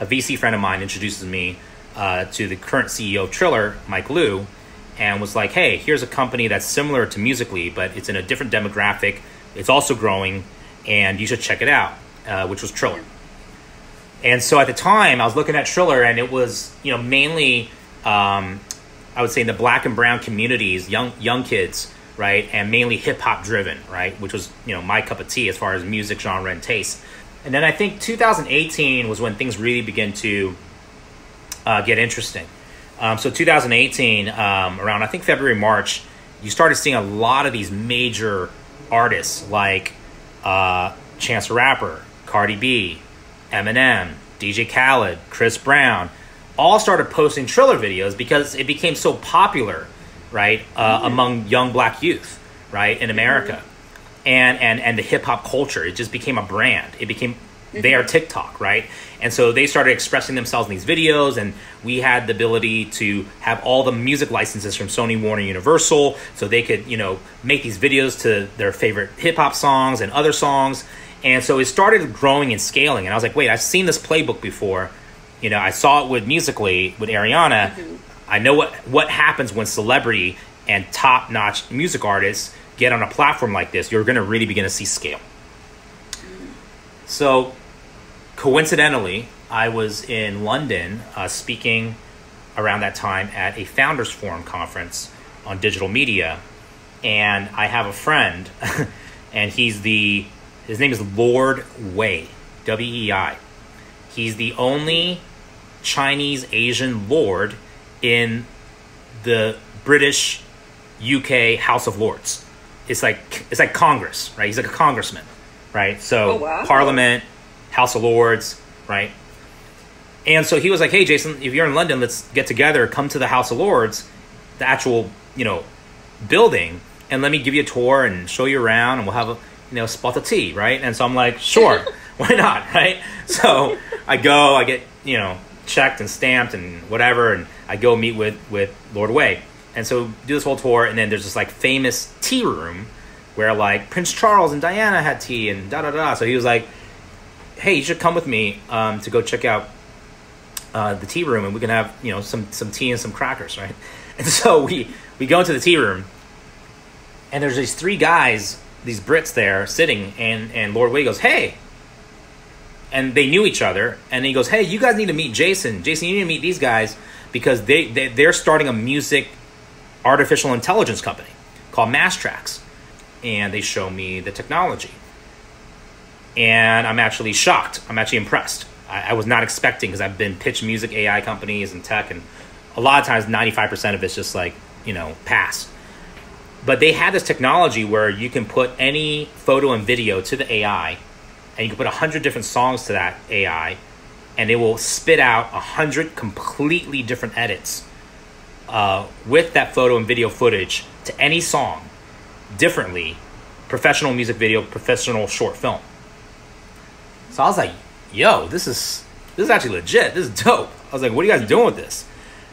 a VC friend of mine introduces me to the current CEO of Triller, Mike Liu, and was like, hey, here's a company that's similar to Musical.ly, but it's in a different demographic. It's also growing, and you should check it out, which was Triller. And so at the time, I was looking at Triller, and it was, you know, mainly, I would say, in the black and brown communities, young kids, right, and mainly hip-hop driven, right, which was, you know, my cup of tea as far as music genre and taste. And then I think 2018 was when things really began to get interesting. So 2018, around, I think, February, March, you started seeing a lot of these major artists like Chance the Rapper, Cardi B, Eminem, DJ Khaled, Chris Brown, all started posting Triller videos because it became so popular, right, among young black youth, right, in America. And the hip-hop culture, it just became a brand. It became their TikTok, right? And so they started expressing themselves in these videos, and we had the ability to have all the music licenses from Sony, Warner, Universal, so they could, you know, make these videos to their favorite hip-hop songs and other songs. And so it started growing and scaling, and I was like, wait, I've seen this playbook before. You know, I saw it with Musical.ly, with Ariana. I know what happens when celebrity and top-notch music artists get on a platform like this. You're going to really begin to see scale. So coincidentally, I was in London speaking around that time at a Founders Forum conference on digital media, and I have a friend, and his name is Lord Wei, W-E-I. He's the only Chinese Asian lord in the British UK House of Lords. It's like Congress, right? He's like a congressman, right? So, oh, wow. Parliament, House of Lords, right? And so he was like, hey, Jason, if you're in London, let's get together, come to the House of Lords, the actual, you know, building, and let me give you a tour and show you around, and we'll have a, you know, spot of tea, right? And so I'm like, sure, why not, right? So I go, I get, you know, checked and stamped and whatever, and I go meet with Lord Wei. And so do this whole tour, and then there's this, like, famous tea room where, like, Prince Charles and Diana had tea and da-da-da. So he was like, hey, you should come with me to go check out the tea room, and we can have, you know, some tea and some crackers, right? And so we go into the tea room, and there's these three guys, these Brits there sitting, and Lord Wei goes, hey. And they knew each other, and he goes, hey, you guys need to meet Jason. Jason, you need to meet these guys because they're starting a music artificial intelligence company called MassTrax. And they show me the technology. And I'm actually shocked. I'm actually impressed. I was not expecting, because I've been pitched music AI companies and tech, and a lot of times 95% of it's just like, you know, pass. But they had this technology where you can put any photo and video to the AI, and you can put 100 different songs to that AI, and it will spit out 100 completely different edits with that photo and video footage to any song differently, professional music video, professional short film. So I was like, yo, this is actually legit. This is dope. I was like, what are you guys doing with this?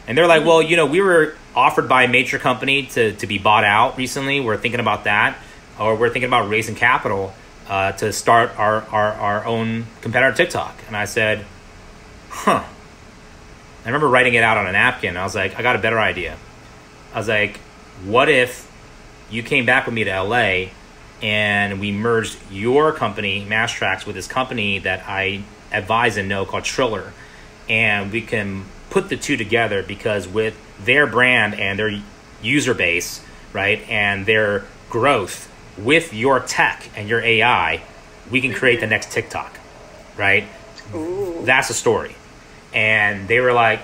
And they're like, well, you know, we were offered by a major company to be bought out recently. We're thinking about that, or we're thinking about raising capital to start our own competitor, TikTok. And I said, huh. I remember writing it out on a napkin. I was like, I got a better idea. I was like, what if you came back with me to LA and we merged your company, MassTrax, with this company that I advise and know called Triller, and we can put the two together, because with their brand and their user base, right, and their growth with your tech and your AI, we can create the next TikTok, right? Ooh. That's the story. And they were like,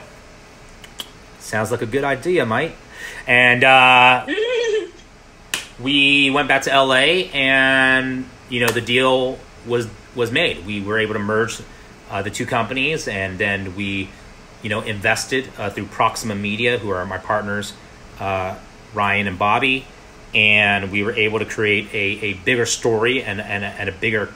sounds like a good idea, mate. And we went back to LA, and, you know, the deal was made. We were able to merge the two companies, and then we, you know, invested through Proxima Media, who are my partners, Ryan and Bobby, and we were able to create a bigger story and a bigger,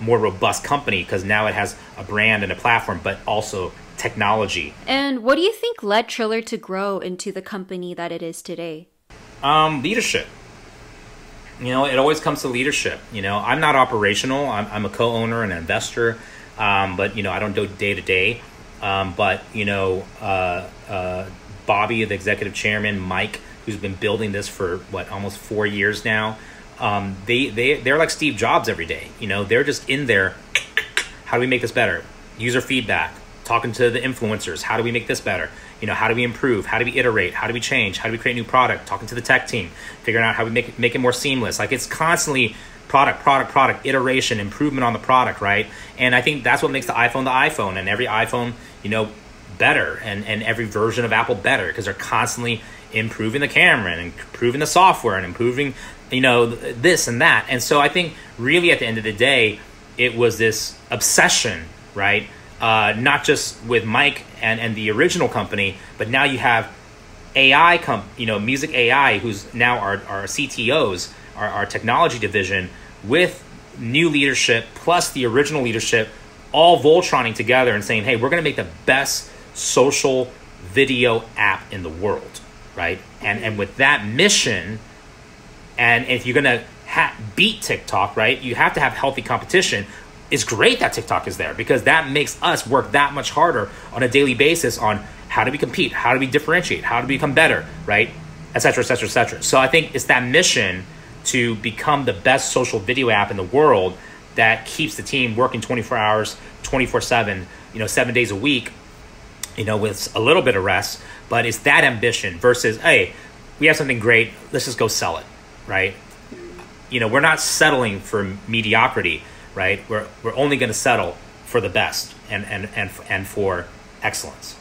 more robust company, because now it has a brand and a platform, but also technology. And what do you think led Triller to grow into the company that it is today? Leadership. You know, it always comes to leadership. You know, I'm not operational. I'm a co-owner and an investor, but, you know, I don't do day to day. But, you know, Bobby, the executive chairman, Mike, who's been building this for, what, almost 4 years now, they're like Steve Jobs every day. You know, they're just in there, how do we make this better? User feedback, talking to the influencers, how do we make this better? You know, how do we improve? How do we iterate? How do we change? How do we create new product? Talking to the tech team, figuring out how we make it more seamless. Like, it's constantly product, iteration, improvement on the product, right? And I think that's what makes the iPhone, and every iPhone, you know, better, and every version of Apple better, because they're constantly improving the camera and improving the software and improving, you know, this and that. And so I think really at the end of the day, it was this obsession, right? Not just with Mike and the original company, but now you have AI, you know, music AI, who's now our CTOs, our technology division, with new leadership plus the original leadership, all Voltroning together and saying, hey, we're going to make the best social video app in the world, right? And with that mission, and if you're going to beat TikTok, right, you have to have healthy competition. It's great that TikTok is there, because that makes us work that much harder on a daily basis on how do we compete, how do we differentiate, how do we become better, right, et cetera, et cetera, et cetera. So I think it's that mission to become the best social video app in the world that keeps the team working 24 hours, 24/7, you know, 7 days a week, you know, with a little bit of rest. But it's that ambition versus, hey, we have something great, let's just go sell it, right? You know, we're not settling for mediocrity, right? We're only going to settle for the best and for excellence.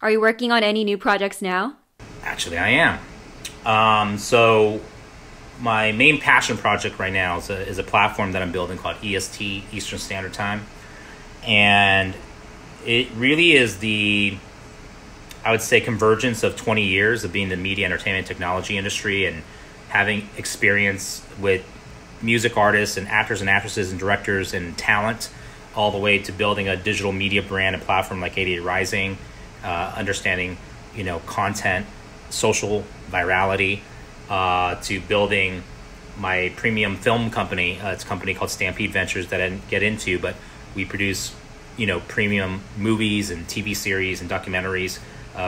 Are you working on any new projects now? Actually, I am. So my main passion project right now is a platform that I'm building called EST, Eastern Standard Time. And it really is the, I would say, convergence of 20 years of being in the media, entertainment, technology industry and having experience with music artists and actors and actresses and directors and talent, all the way to building a digital media brand and platform like 88 Rising, understanding, you know, content, social virality, to building my premium film company. It's a company called Stampede Ventures that I didn't get into, but we produce, you know, premium movies and TV series and documentaries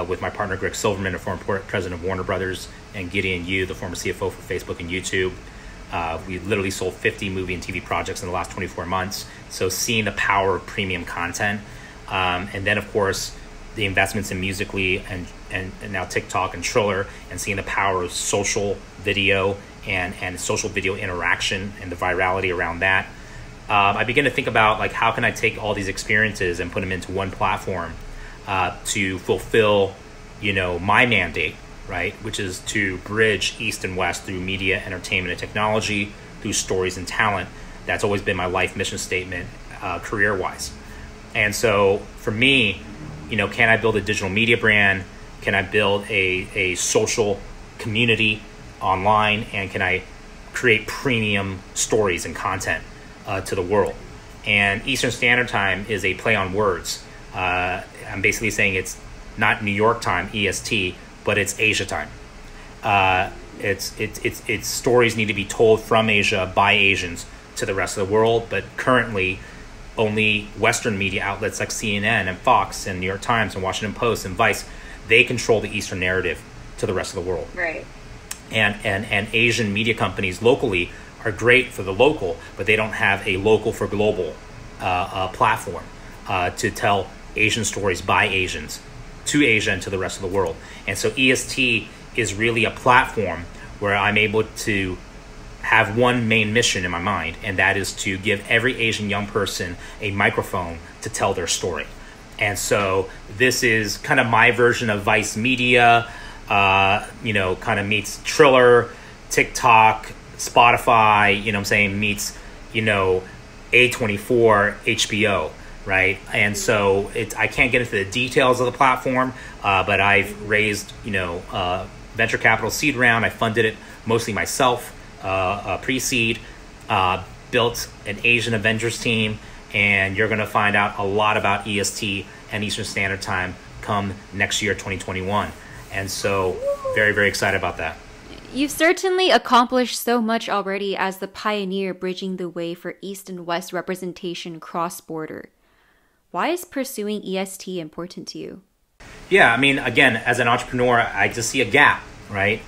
with my partner Greg Silverman, the former president of Warner Brothers, and Gideon Yu, the former CFO for Facebook and YouTube. We literally sold 50 movie and TV projects in the last 24 months. So seeing the power of premium content. And then, of course, the investments in Musical.ly and now TikTok and Triller, and seeing the power of social video and social video interaction and the virality around that. I began to think about, like, how can I take all these experiences and put them into one platform to fulfill, you know, my mandate, right? Which is to bridge East and West through media, entertainment, and technology, through stories and talent. That's always been my life mission statement, career-wise. And so for me, you know, can I build a digital media brand? Can I build a social community online? And can I create premium stories and content to the world? And Eastern Standard Time is a play on words. I'm basically saying it's not New York time, EST, but it's Asia time. It's stories need to be told from Asia by Asians to the rest of the world, but currently only Western media outlets like CNN and Fox and New York Times and Washington Post and Vice, they control the Eastern narrative to the rest of the world. Right. And Asian media companies locally are great for the local, but they don't have a local for global platform to tell Asian stories by Asians to Asia and to the rest of the world. And so EST is really a platform where I'm able to have one main mission in my mind, and that is to give every Asian young person a microphone to tell their story. And so this is kind of my version of Vice Media, you know, kind of meets Triller, TikTok, Spotify, you know what I'm saying, meets, you know, A24, HBO, right? And so I can't get into the details of the platform, but I've raised, you know, venture capital seed round. I funded it mostly myself. Pre-seed, built an Asian Avengers team, and you're going to find out a lot about EST and Eastern Standard Time come next year, 2021. And so very, very excited about that. You've certainly accomplished so much already as the pioneer bridging the way for East and West representation cross-border. Why is pursuing EST important to you? Yeah, I mean, again, as an entrepreneur, I just see a gap, right?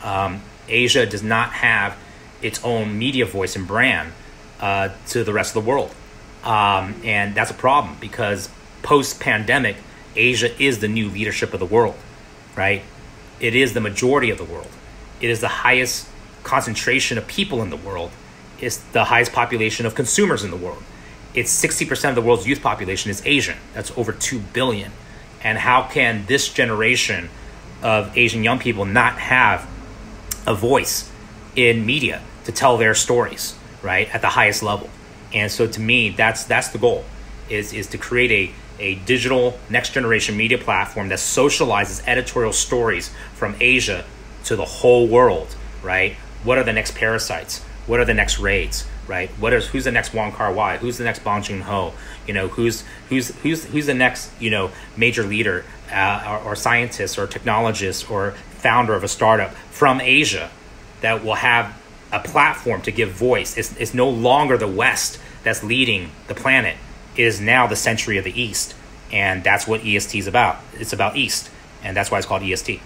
Asia does not have its own media voice and brand to the rest of the world. And that's a problem because post-pandemic, Asia is the new leadership of the world, right? It is the majority of the world. It is the highest concentration of people in the world. It's the highest population of consumers in the world. It's 60% of the world's youth population is Asian. That's over 2 billion. And how can this generation of Asian young people not have a voice in media to tell their stories, right, at the highest level? And so to me, that's the goal, is to create a digital next generation media platform that socializes editorial stories from Asia to the whole world, right? What are the next parasites? What are the next raids, right? Who's the next Wong Kar-wai? Who's the next Bong Joon-ho? You know, who's the next, you know, major leader or scientist or technologist or founder of a startup from Asia that will have a platform to give voice. It's no longer the West that's leading the planet. It is now the century of the East. And that's what EST is about. It's about East. And that's why it's called EST.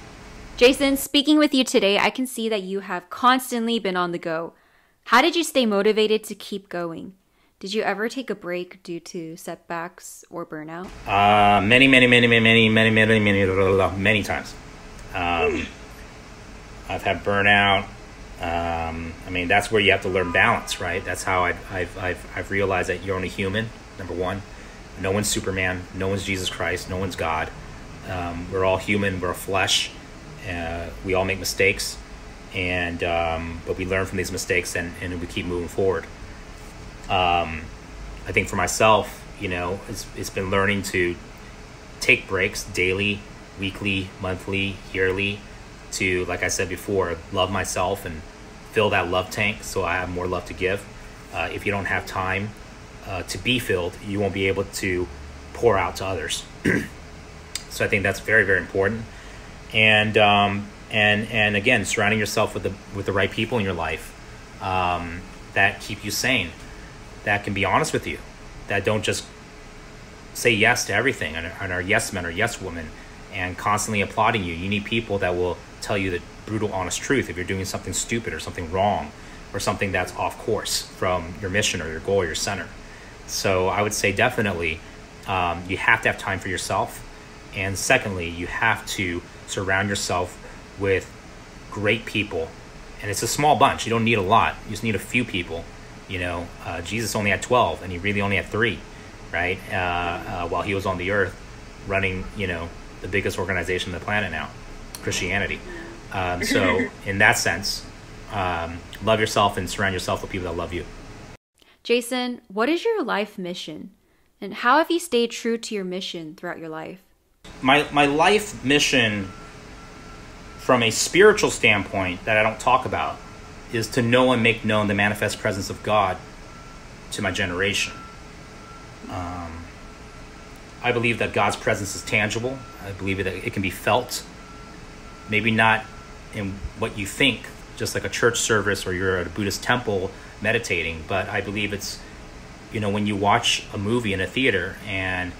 Jaeson, speaking with you today, I can see that you have constantly been on the go. How did you stay motivated to keep going? Did you ever take a break due to setbacks or burnout? Many times. I've had burnout. I mean, that's where you have to learn balance, right? That's how I've realized that you're only human, number one. No one's Superman. No one's Jesus Christ. No one's God. We're all human. We're flesh. We all make mistakes. and but we learn from these mistakes and we keep moving forward. I think for myself, you know, it's been learning to take breaks daily, weekly, monthly, yearly, to, like I said before, love myself and fill that love tank so I have more love to give. If you don't have time to be filled, you won't be able to pour out to others. So I think that's very, very important. And again, surrounding yourself with the right people in your life that keep you sane, that can be honest with you, that don't just say yes to everything and are yes men or yes women and constantly applauding you. You need people that will tell you the brutal, honest truth if you're doing something stupid or something wrong or something that's off course from your mission or your goal or your center. So I would say definitely you have to have time for yourself. And secondly, you have to surround yourself with great people. And it's a small bunch. You don't need a lot. You just need a few people. You know, Jesus only had 12 and he really only had 3, right? While he was on the earth running, you know, the biggest organization on the planet now, Christianity. So in that sense, love yourself and surround yourself with people that love you. Jaeson, what is your life mission? And how have you stayed true to your mission throughout your life? My life mission from a spiritual standpoint that I don't talk about is to know and make known the manifest presence of God to my generation. I believe that God's presence is tangible. I believe that it can be felt. Maybe not in what you think, just like a church service or you're at a Buddhist temple meditating, but I believe it's, you know, when you watch a movie in a theater and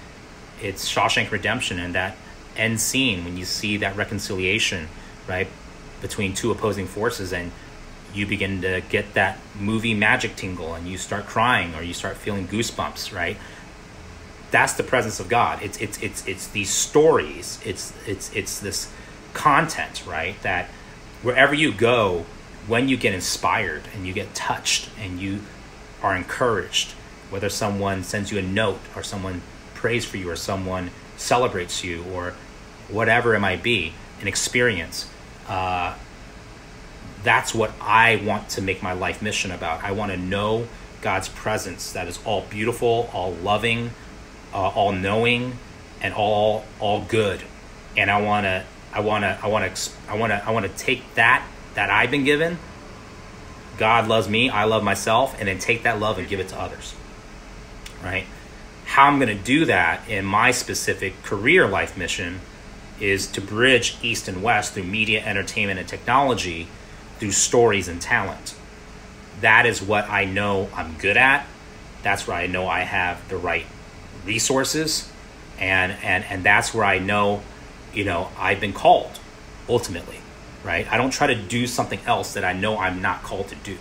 it's Shawshank Redemption and that end scene when you see that reconciliation, right, between two opposing forces, and you begin to get that movie magic tingle and you start crying or you start feeling goosebumps, right? That's the presence of God. It's these stories. It's this content, right, that wherever you go, when you get inspired and you get touched and you are encouraged, whether someone sends you a note or someone prays for you or someone celebrates you or whatever it might be, an experience, that's what I want to make my life mission about. I want to know God's presence that is all beautiful, all loving, all knowing, and all good. And I want to take that I've been given. God loves me, I love myself, and then take that love and give it to others, right? How I'm going to do that in my specific career life mission is to bridge East and West through media, entertainment, and technology, through stories and talent. That is what I know I'm good at. That's where I know I have the right resources, and that's where I know, you know, I've been called ultimately, right? I don't try to do something else that I know I'm not called to do,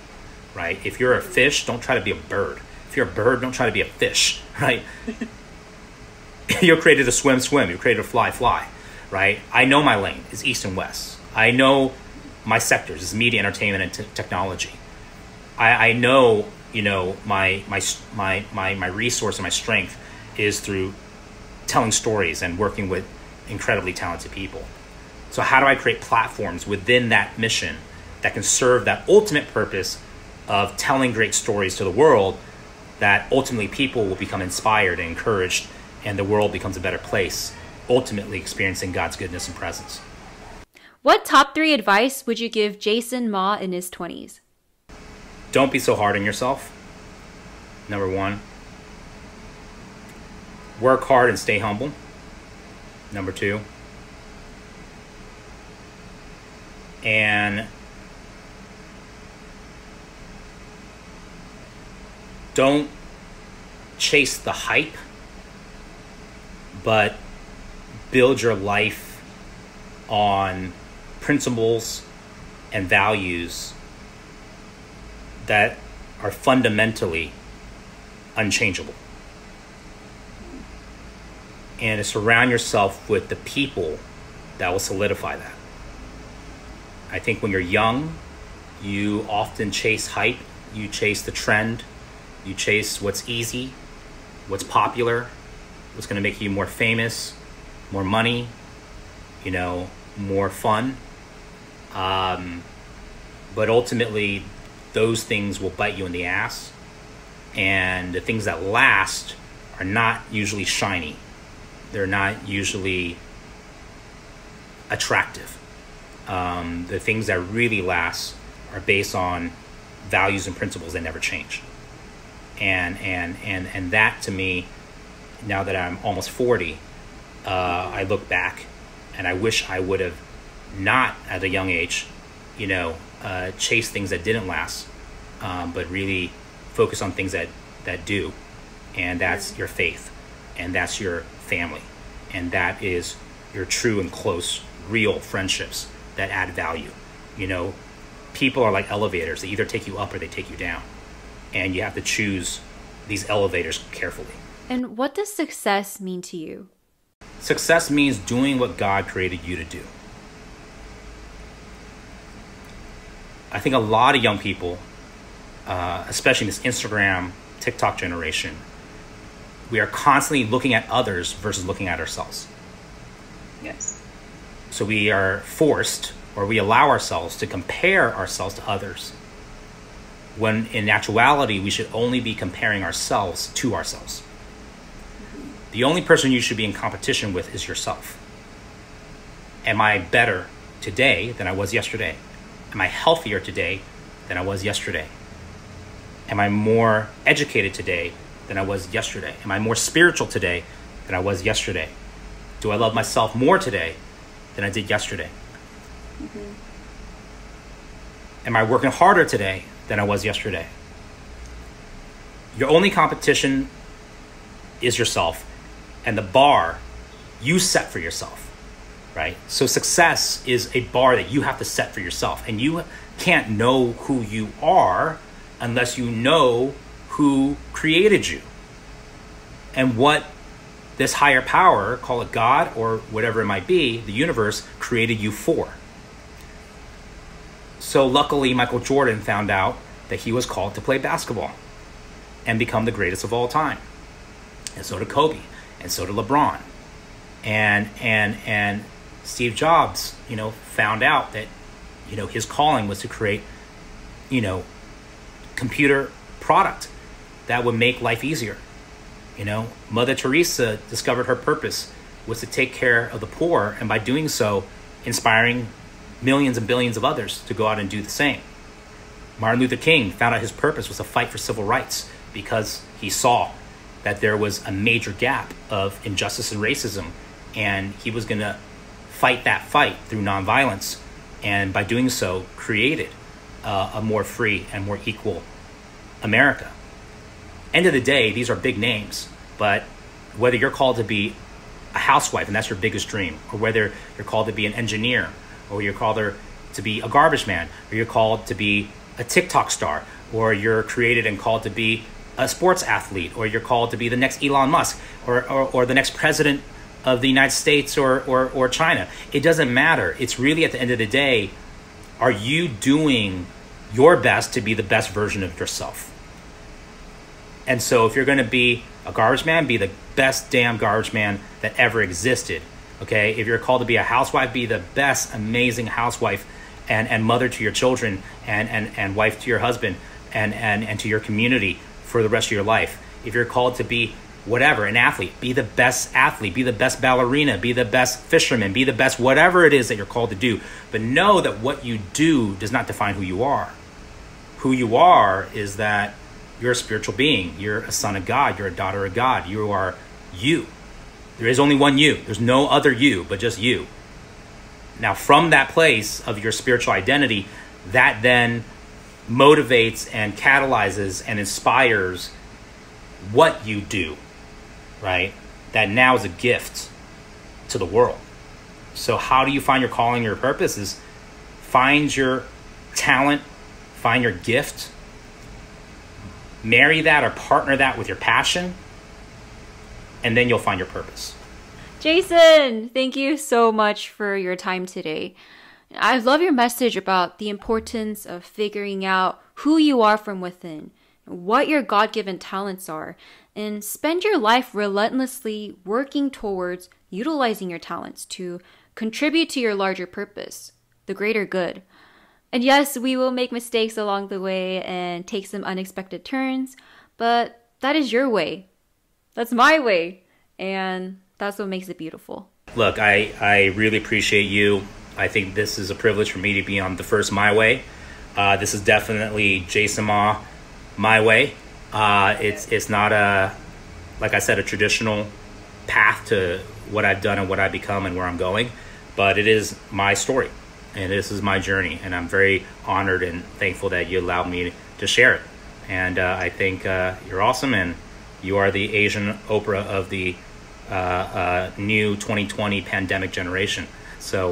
right? If you're a fish, don't try to be a bird. If you're a bird, don't try to be a fish, right? You're created to swim, swim. You're created to fly, fly, right? I know my lane is East and West. I know my sectors is media, entertainment, and technology. I know, you know, my resource and my strength is through telling stories and working with incredibly talented people. So how do I create platforms within that mission that can serve that ultimate purpose of telling great stories to the world, that ultimately people will become inspired and encouraged and the world becomes a better place, ultimately experiencing God's goodness and presence. What top 3 advice would you give Jaeson Ma in his 20s? Don't be so hard on yourself, number 1. Work hard and stay humble, number 2. And don't chase the hype, but build your life on principles and values that are fundamentally unchangeable. And to surround yourself with the people that will solidify that. I think when you're young, you often chase hype, you chase the trend, you chase what's easy, what's popular, what's going to make you more famous, more money, you know, more fun. But ultimately, those things will bite you in the ass. And the things that last are not usually shiny. They're not usually attractive. The things that really last are based on values and principles that never change. And that, to me, now that I'm almost 40, I look back and I wish I would have not, at a young age, chased things that didn't last, but really focus on things that do. And that's your faith, and that's your family, and that is your true and close, real friendships that add value. People are like elevators. They either take you up or they take you down. And you have to choose these elevators carefully. And what does success mean to you? Success means doing what God created you to do. I think a lot of young people, especially in this Instagram, TikTok generation, we are constantly looking at others versus looking at ourselves. Yes. So we are forced, or we allow ourselves to compare ourselves to others, when in actuality, we should only be comparing ourselves to ourselves. The only person you should be in competition with is yourself. Am I better today than I was yesterday? Am I healthier today than I was yesterday? Am I more educated today than I was yesterday? Am I more spiritual today than I was yesterday? Do I love myself more today than I did yesterday? Mm-hmm. Am I working harder today than I was yesterday? Your only competition is yourself and the bar you set for yourself, right? So success is a bar that you have to set for yourself, and you can't know who you are unless you know who created you and what this higher power, call it God or whatever it might be, the universe, created you for. So luckily, Michael Jordan found out that he was called to play basketball and become the greatest of all time. And so did Kobe, and so did LeBron. And Steve Jobs, found out that, his calling was to create, computer product that would make life easier. Mother Teresa discovered her purpose was to take care of the poor, and by doing so, inspiring millions and billions of others to go out and do the same. Martin Luther King found out his purpose was to fight for civil rights because he saw that there was a major gap of injustice and racism, and he was going to fight that fight through nonviolence, and by doing so, created a more free and more equal America. End of the day, these are big names, but whether you're called to be a housewife, and that's your biggest dream, or whether you're called to be an engineer, or you're called to be a garbage man, or you're called to be a TikTok star, or you're created and called to be a sports athlete, or you're called to be the next Elon Musk, or the next president of the United States or China. It doesn't matter. It's really, at the end of the day, are you doing your best to be the best version of yourself? And so if you're going to be a garbage man, be the best damn garbage man that ever existed. Okay, if you're called to be a housewife, be the best amazing housewife and mother to your children and wife to your husband and to your community for the rest of your life. If you're called to be whatever, an athlete, be the best athlete, be the best ballerina, be the best fisherman, be the best whatever it is that you're called to do. But know that what you do does not define who you are. Who you are is that you're a spiritual being. You're a son of God. You're a daughter of God. You are you. There is only one you. There's no other you, but just you. Now, from that place of your spiritual identity, that then motivates and catalyzes and inspires what you do, right? That now is a gift to the world. So how do you find your calling, your purpose? Is find your talent, find your gift, marry that or partner that with your passion, and then you'll find your purpose. Jaeson, thank you so much for your time today. I love your message about the importance of figuring out who you are from within, what your God-given talents are, and spend your life relentlessly working towards utilizing your talents to contribute to your larger purpose, the greater good. And yes, we will make mistakes along the way and take some unexpected turns, but that is your way. That's my way. And that's what makes it beautiful. Look, I really appreciate you. I think this is a privilege for me to be on the first My Way. This is definitely Jaeson Ma, my way. It's not a, like I said, a traditional path to what I've done and what I've become and where I'm going, but it is my story and this is my journey, and I'm very honored and thankful that you allowed me to share it. And I think you're awesome, and you are the Asian Oprah of the new 2020 pandemic generation. So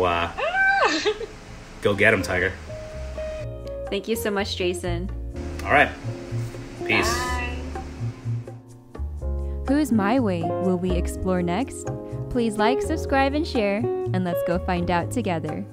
go get him, Tiger. Thank you so much, Jaeson. All right. Peace. Bye. Who's My Way will we explore next? Please like, subscribe, and share, and let's go find out together.